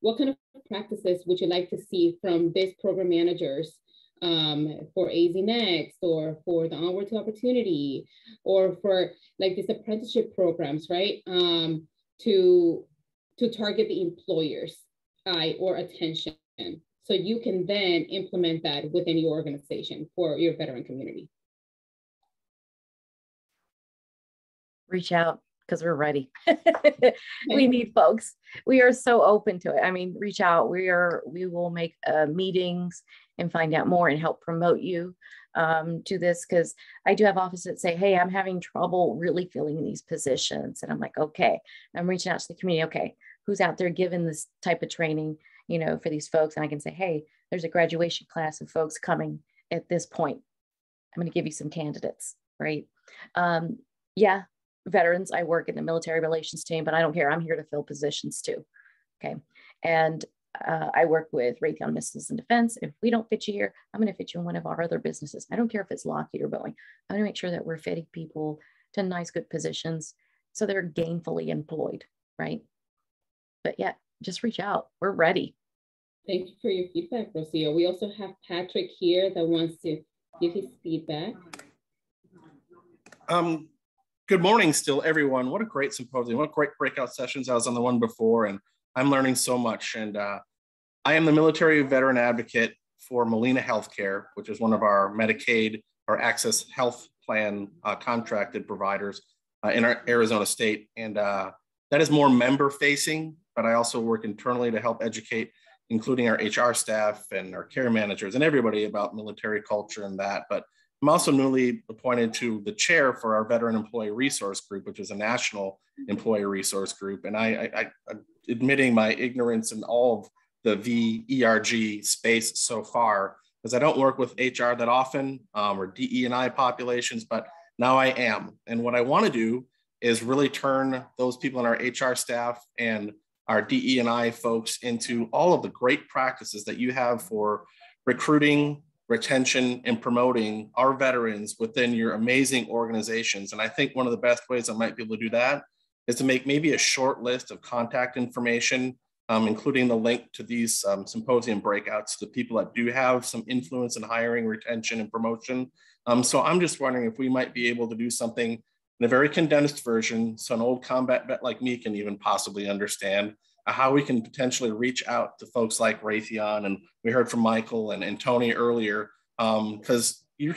What kind of practices would you like to see from these program managers for AZNext or for the Onward to Opportunity or for like these apprenticeship programs, right? To target the employer's eye or attention. So you can then implement that within your organization for your veteran community. Reach out, because we're ready. We need folks. We are so open to it. I mean, reach out. We will make meetings and find out more and help promote you. to this, because I do have offices that say, hey, I'm having trouble really filling these positions. And I'm like, okay, I'm reaching out to the community. Okay, who's out there giving this type of training, you know, for these folks? And I can say, hey, there's a graduation class of folks coming at this point. I'm going to give you some candidates, right? Yeah, veterans, I work in the military relations team, but I don't care. I'm here to fill positions too. Okay. And I work with Raytheon Missiles and Defense. If we don't fit you here, I'm going to fit you in one of our other businesses. I don't care if it's Lockheed or Boeing. I'm going to make sure that we're fitting people to nice, good positions so they're gainfully employed, right? But yeah, just reach out. We're ready. Thank you for your feedback, Rocio. We also have Patrick here that wants to give his feedback. Good morning still, everyone. What a great symposium. What great breakout sessions. I was on the one before, and I'm learning so much. And I am the military veteran advocate for Molina Healthcare, which is one of our Medicaid or Access Health Plan contracted providers in our Arizona state. And that is more member facing, but I also work internally to help educate, including our HR staff and our care managers and everybody about military culture and that. But I'm also newly appointed to the chair for our Veteran Employee Resource Group, which is a national employee resource group. And I'm admitting my ignorance in all of the VERG space so far, because I don't work with HR that often or DE&I populations, but now I am. And what I want to do is really turn those people in our HR staff and our DE&I folks into all of the great practices that you have for recruiting, retention, and promoting our veterans within your amazing organizations. And I think one of the best ways I might be able to do that is to make maybe a short list of contact information, including the link to these symposium breakouts to people that do have some influence in hiring, retention, and promotion. So I'm just wondering if we might be able to do something in a very condensed version so an old combat vet like me can even possibly understand how we can potentially reach out to folks like Raytheon. And we heard from Michael and Tony earlier, because you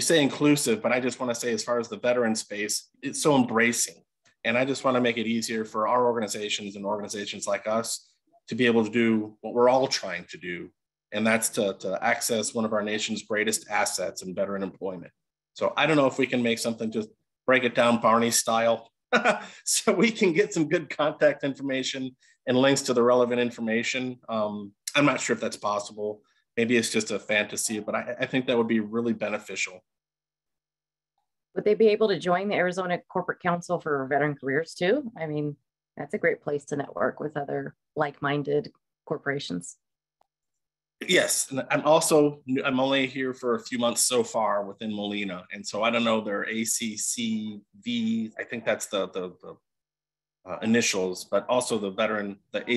say inclusive, but I just want to say as far as the veteran space, it's so embracing. And I just want to make it easier for our organizations and organizations like us to be able to do what we're all trying to do. And that's to access one of our nation's greatest assets in veteran employment. So I don't know if we can make something, just break it down Barney style, so we can get some good contact information and links to the relevant information. I'm not sure if that's possible. Maybe it's just a fantasy, but I think that would be really beneficial. Would they be able to join the Arizona Corporate Council for Veteran Careers too? I mean, that's a great place to network with other like-minded corporations. Yes, and I'm only here for a few months so far within Molina, and so I don't know their ACCV. I think that's the initials, but also Supportive Employments.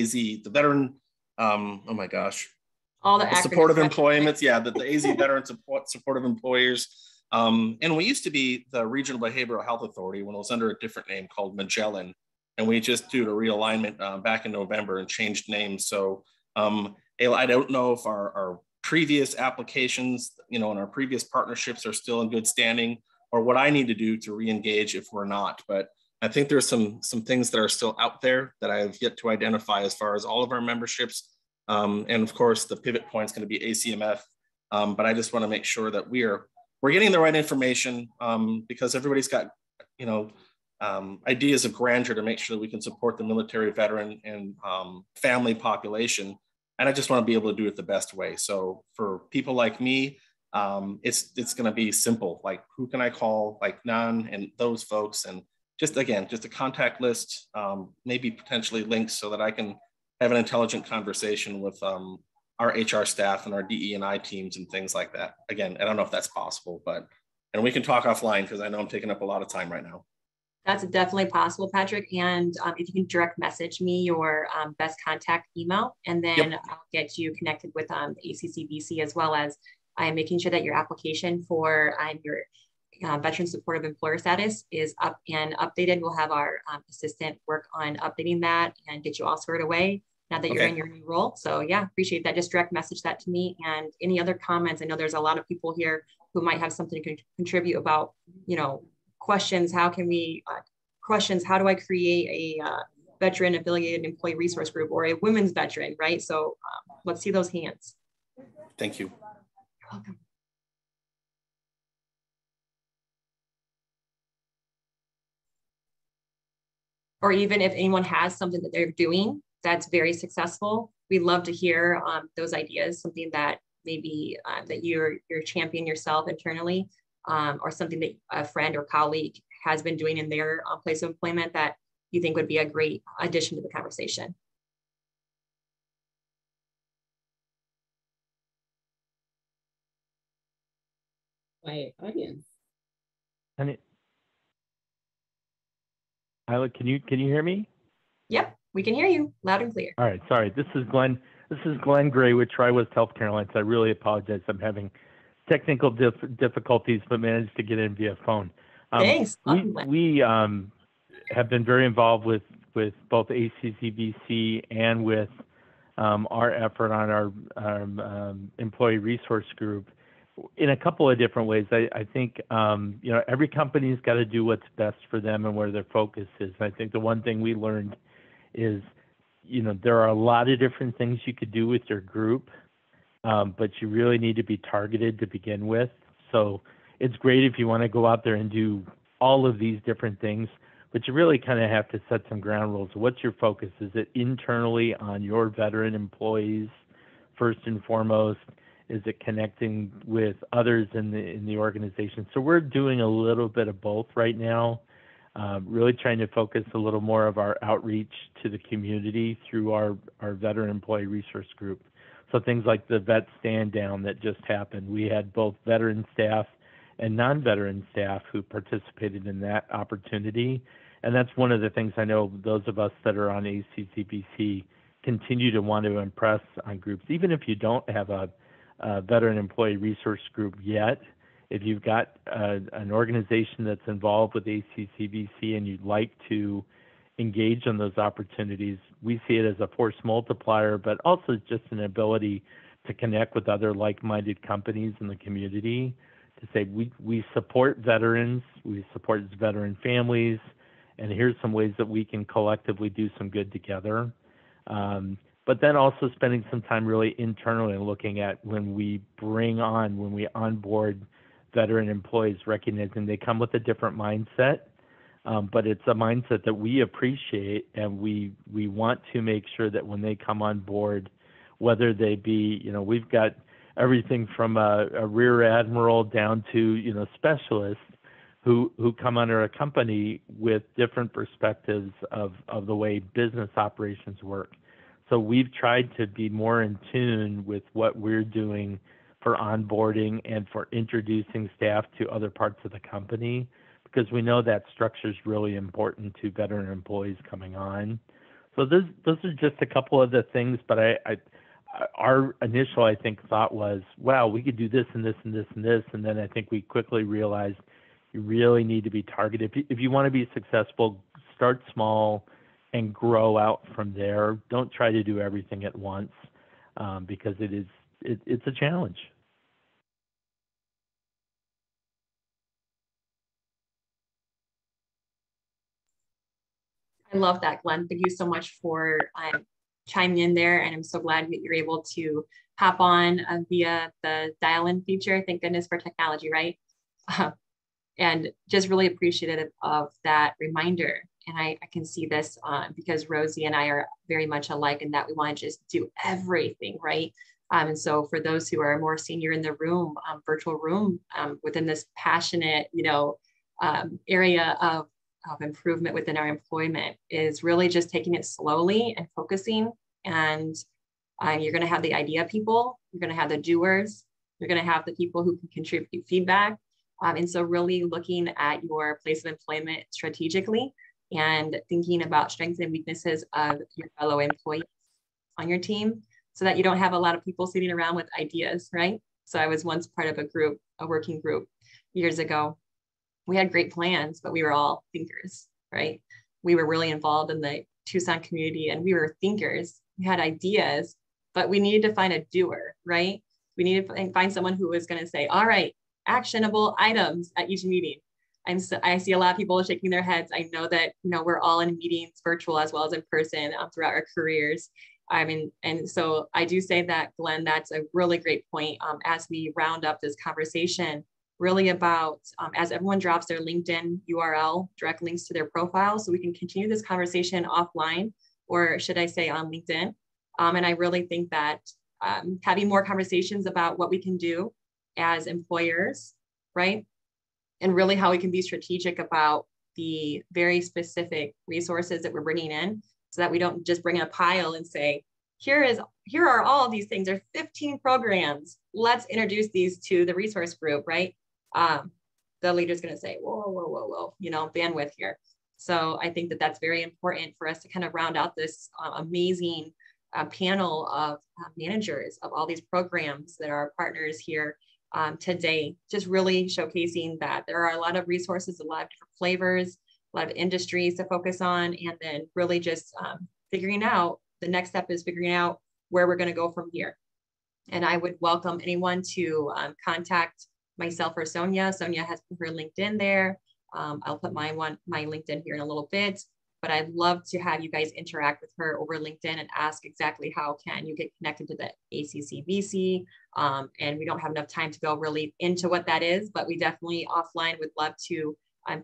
Yeah, the AZ Veteran Supportive Employers. And we used to be the Regional Behavioral Health Authority when it was under a different name called Magellan. And we just did a realignment back in November and changed names. So Ayla, I don't know if our previous applications, you know, and our previous partnerships are still in good standing or what I need to do to re-engage if we're not. But I think there's some things that are still out there that I have yet to identify as far as all of our memberships. And of course, the pivot point is going to be ACMF. But I just want to make sure that we're getting the right information because everybody's got, you know, ideas of grandeur to make sure that we can support the military veteran and family population. And I just want to be able to do it the best way. So for people like me, it's going to be simple. Like, who can I call? Like Nan and those folks. And just a contact list, maybe potentially links so that I can have an intelligent conversation with our HR staff and our DE&I teams and things like that. Again, I don't know if that's possible, and we can talk offline because I know I'm taking up a lot of time right now. That's definitely possible, Patrick. And if you can direct message me your best contact email, and then yep, I'll get you connected with the ACCVC, as well as making sure that your application for your Veteran Supportive Employer status is up and updated. We'll have our assistant work on updating that and get you all squared away now that you're in your new role. So yeah, appreciate that. Just direct message that to me, and any other comments. I know there's a lot of people here who might have something to contribute about, you know, questions. How do I create a veteran affiliated employee resource group or a women's veteran, right? So let's see those hands. Thank you. You're welcome. or even if anyone has something that they're doing that's very successful, we'd love to hear those ideas, something that maybe that you're championing yourself internally, or something that a friend or colleague has been doing in their place of employment that you think would be a great addition to the conversation. My audience. And it, Ayla, can you hear me? Yep, we can hear you loud and clear. All right, sorry. This is Glenn Gray with TriWest Healthcare Alliance. I really apologize. I'm having technical difficulties, but managed to get in via phone. Thanks. We have been very involved with both ACCVC and with our effort on our employee resource group in a couple of different ways. I think every company's got to do what's best for them and where their focus is. And I think the one thing we learned is, there are a lot of different things you could do with your group, but you really need to be targeted to begin with. So it's great if you want to go out there and do all of these different things, but you really kind of have to set some ground rules. What's your focus? Is it internally on your veteran employees first and foremost? Is it connecting with others in the organization? So we're doing a little bit of both right now, really trying to focus a little more of our outreach to the community through our veteran employee resource group. So things like the vet stand down that just happened, we had both veteran staff and non-veteran staff who participated in that opportunity. And that's one of the things I know those of us that are on ACCBC continue to want to impress on groups. Even if you don't have a veteran employee resource group yet, if you've got an organization that's involved with ACCBC and you'd like to engage on those opportunities, we see it as a force multiplier, but also just an ability to connect with other like-minded companies in the community to say, we support veterans, we support veteran families, and here's some ways that we can collectively do some good together. But then also spending some time really internally looking at when we onboard veteran employees, recognizing they come with a different mindset, but it's a mindset that we appreciate, and we want to make sure that when they come on board, whether they be, we've got everything from a rear admiral down to, specialists who come under a company with different perspectives of the way business operations work. So we've tried to be more in tune with what we're doing for onboarding and for introducing staff to other parts of the company, because we know that structure is really important to veteran employees coming on. So those are just a couple of the things, but our initial, I think, thought was, wow, we could do this and this and this and this. And then I think we quickly realized you really need to be targeted. If you want to be successful, start small and grow out from there. Don't try to do everything at once, because it's a challenge. I love that, Glenn. Thank you so much for chiming in there, and I'm so glad that you're able to hop on via the dial-in feature. Thank goodness for technology, right? And just really appreciative of that reminder. And I can see this because Rosie and I are very much alike in that we want to just do everything, right? And so for those who are more senior in the room, virtual room, within this passionate, area of improvement within our employment is really just taking it slowly and focusing. And you're going to have the idea people, you're going to have the doers, you're going to have the people who can contribute feedback. And so really looking at your place of employment strategically and thinking about strengths and weaknesses of your fellow employees on your team, so that you don't have a lot of people sitting around with ideas, right? So I was once part of a working group years ago. We had great plans, but we were all thinkers, right? We were really involved in the Tucson community and we were thinkers. We had ideas, but we needed to find a doer, right? We needed to find someone who was going to say, all right, actionable items at each meeting. I see a lot of people shaking their heads. I know that we're all in meetings, virtual as well as in person, throughout our careers. And so I do say that, Glenn, that's a really great point. As we round up this conversation, really about as everyone drops their LinkedIn URL, direct links to their profile, so we can continue this conversation offline, or should I say on LinkedIn. And I really think that having more conversations about what we can do as employers, right? And really how we can be strategic about the very specific resources that we're bringing in, so that we don't just bring in a pile and say, here are all these things, there are 15 programs, let's introduce these to the resource group, right? The leader's gonna say, whoa, you know, bandwidth here. So I think that that's very important for us to kind of round out this amazing panel of managers of all these programs that are partners here today, just really showcasing that there are a lot of resources, a lot of different flavors, a lot of industries to focus on, and then really just figuring out, the next step is figuring out where we're gonna go from here. And I would welcome anyone to contact myself or Sonia. Sonia has her LinkedIn there. I'll put my LinkedIn here in a little bit, but I'd love to have you guys interact with her over LinkedIn and ask exactly how can you get connected to the ACCVC. And we don't have enough time to go really into what that is, but we definitely offline would love to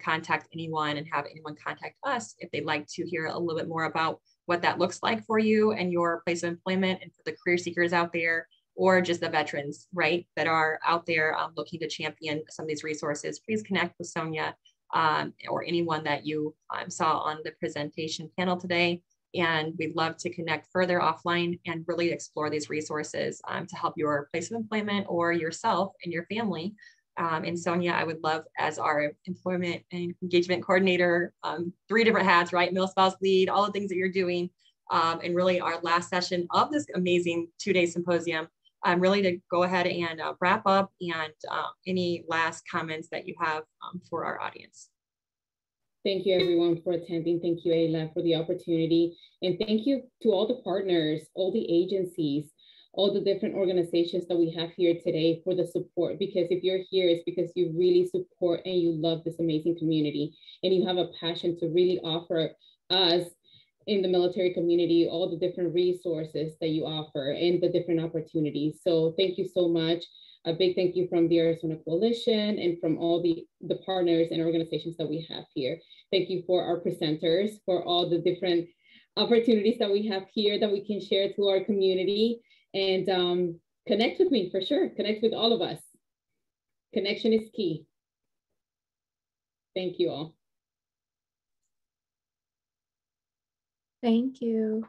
contact anyone and have anyone contact us if they'd like to hear a little bit more about what that looks like for you and your place of employment, and for the career seekers out there, or just the veterans, right, that are out there looking to champion some of these resources. Please connect with Sonia or anyone that you saw on the presentation panel today. And we'd love to connect further offline and really explore these resources to help your place of employment or yourself and your family. And Sonia, I would love, as our employment and engagement coordinator, three different hats, right? Middle spouse lead, all the things that you're doing. And really our last session of this amazing two-day symposium, really to go ahead and wrap up, and any last comments that you have for our audience. Thank you everyone for attending. Thank you, Ayla, for the opportunity. And thank you to all the partners, all the agencies, all the different organizations that we have here today for the support, because if you're here, it's because you really support and you love this amazing community, and you have a passion to really offer us in the military community all the different resources that you offer and the different opportunities. So thank you so much. A big thank you from the Arizona Coalition and from all the partners and organizations that we have here. Thank you for our presenters, for all the different opportunities that we have here that we can share to our community. And connect with me for sure. Connect with all of us. Connection is key. Thank you all. Thank you.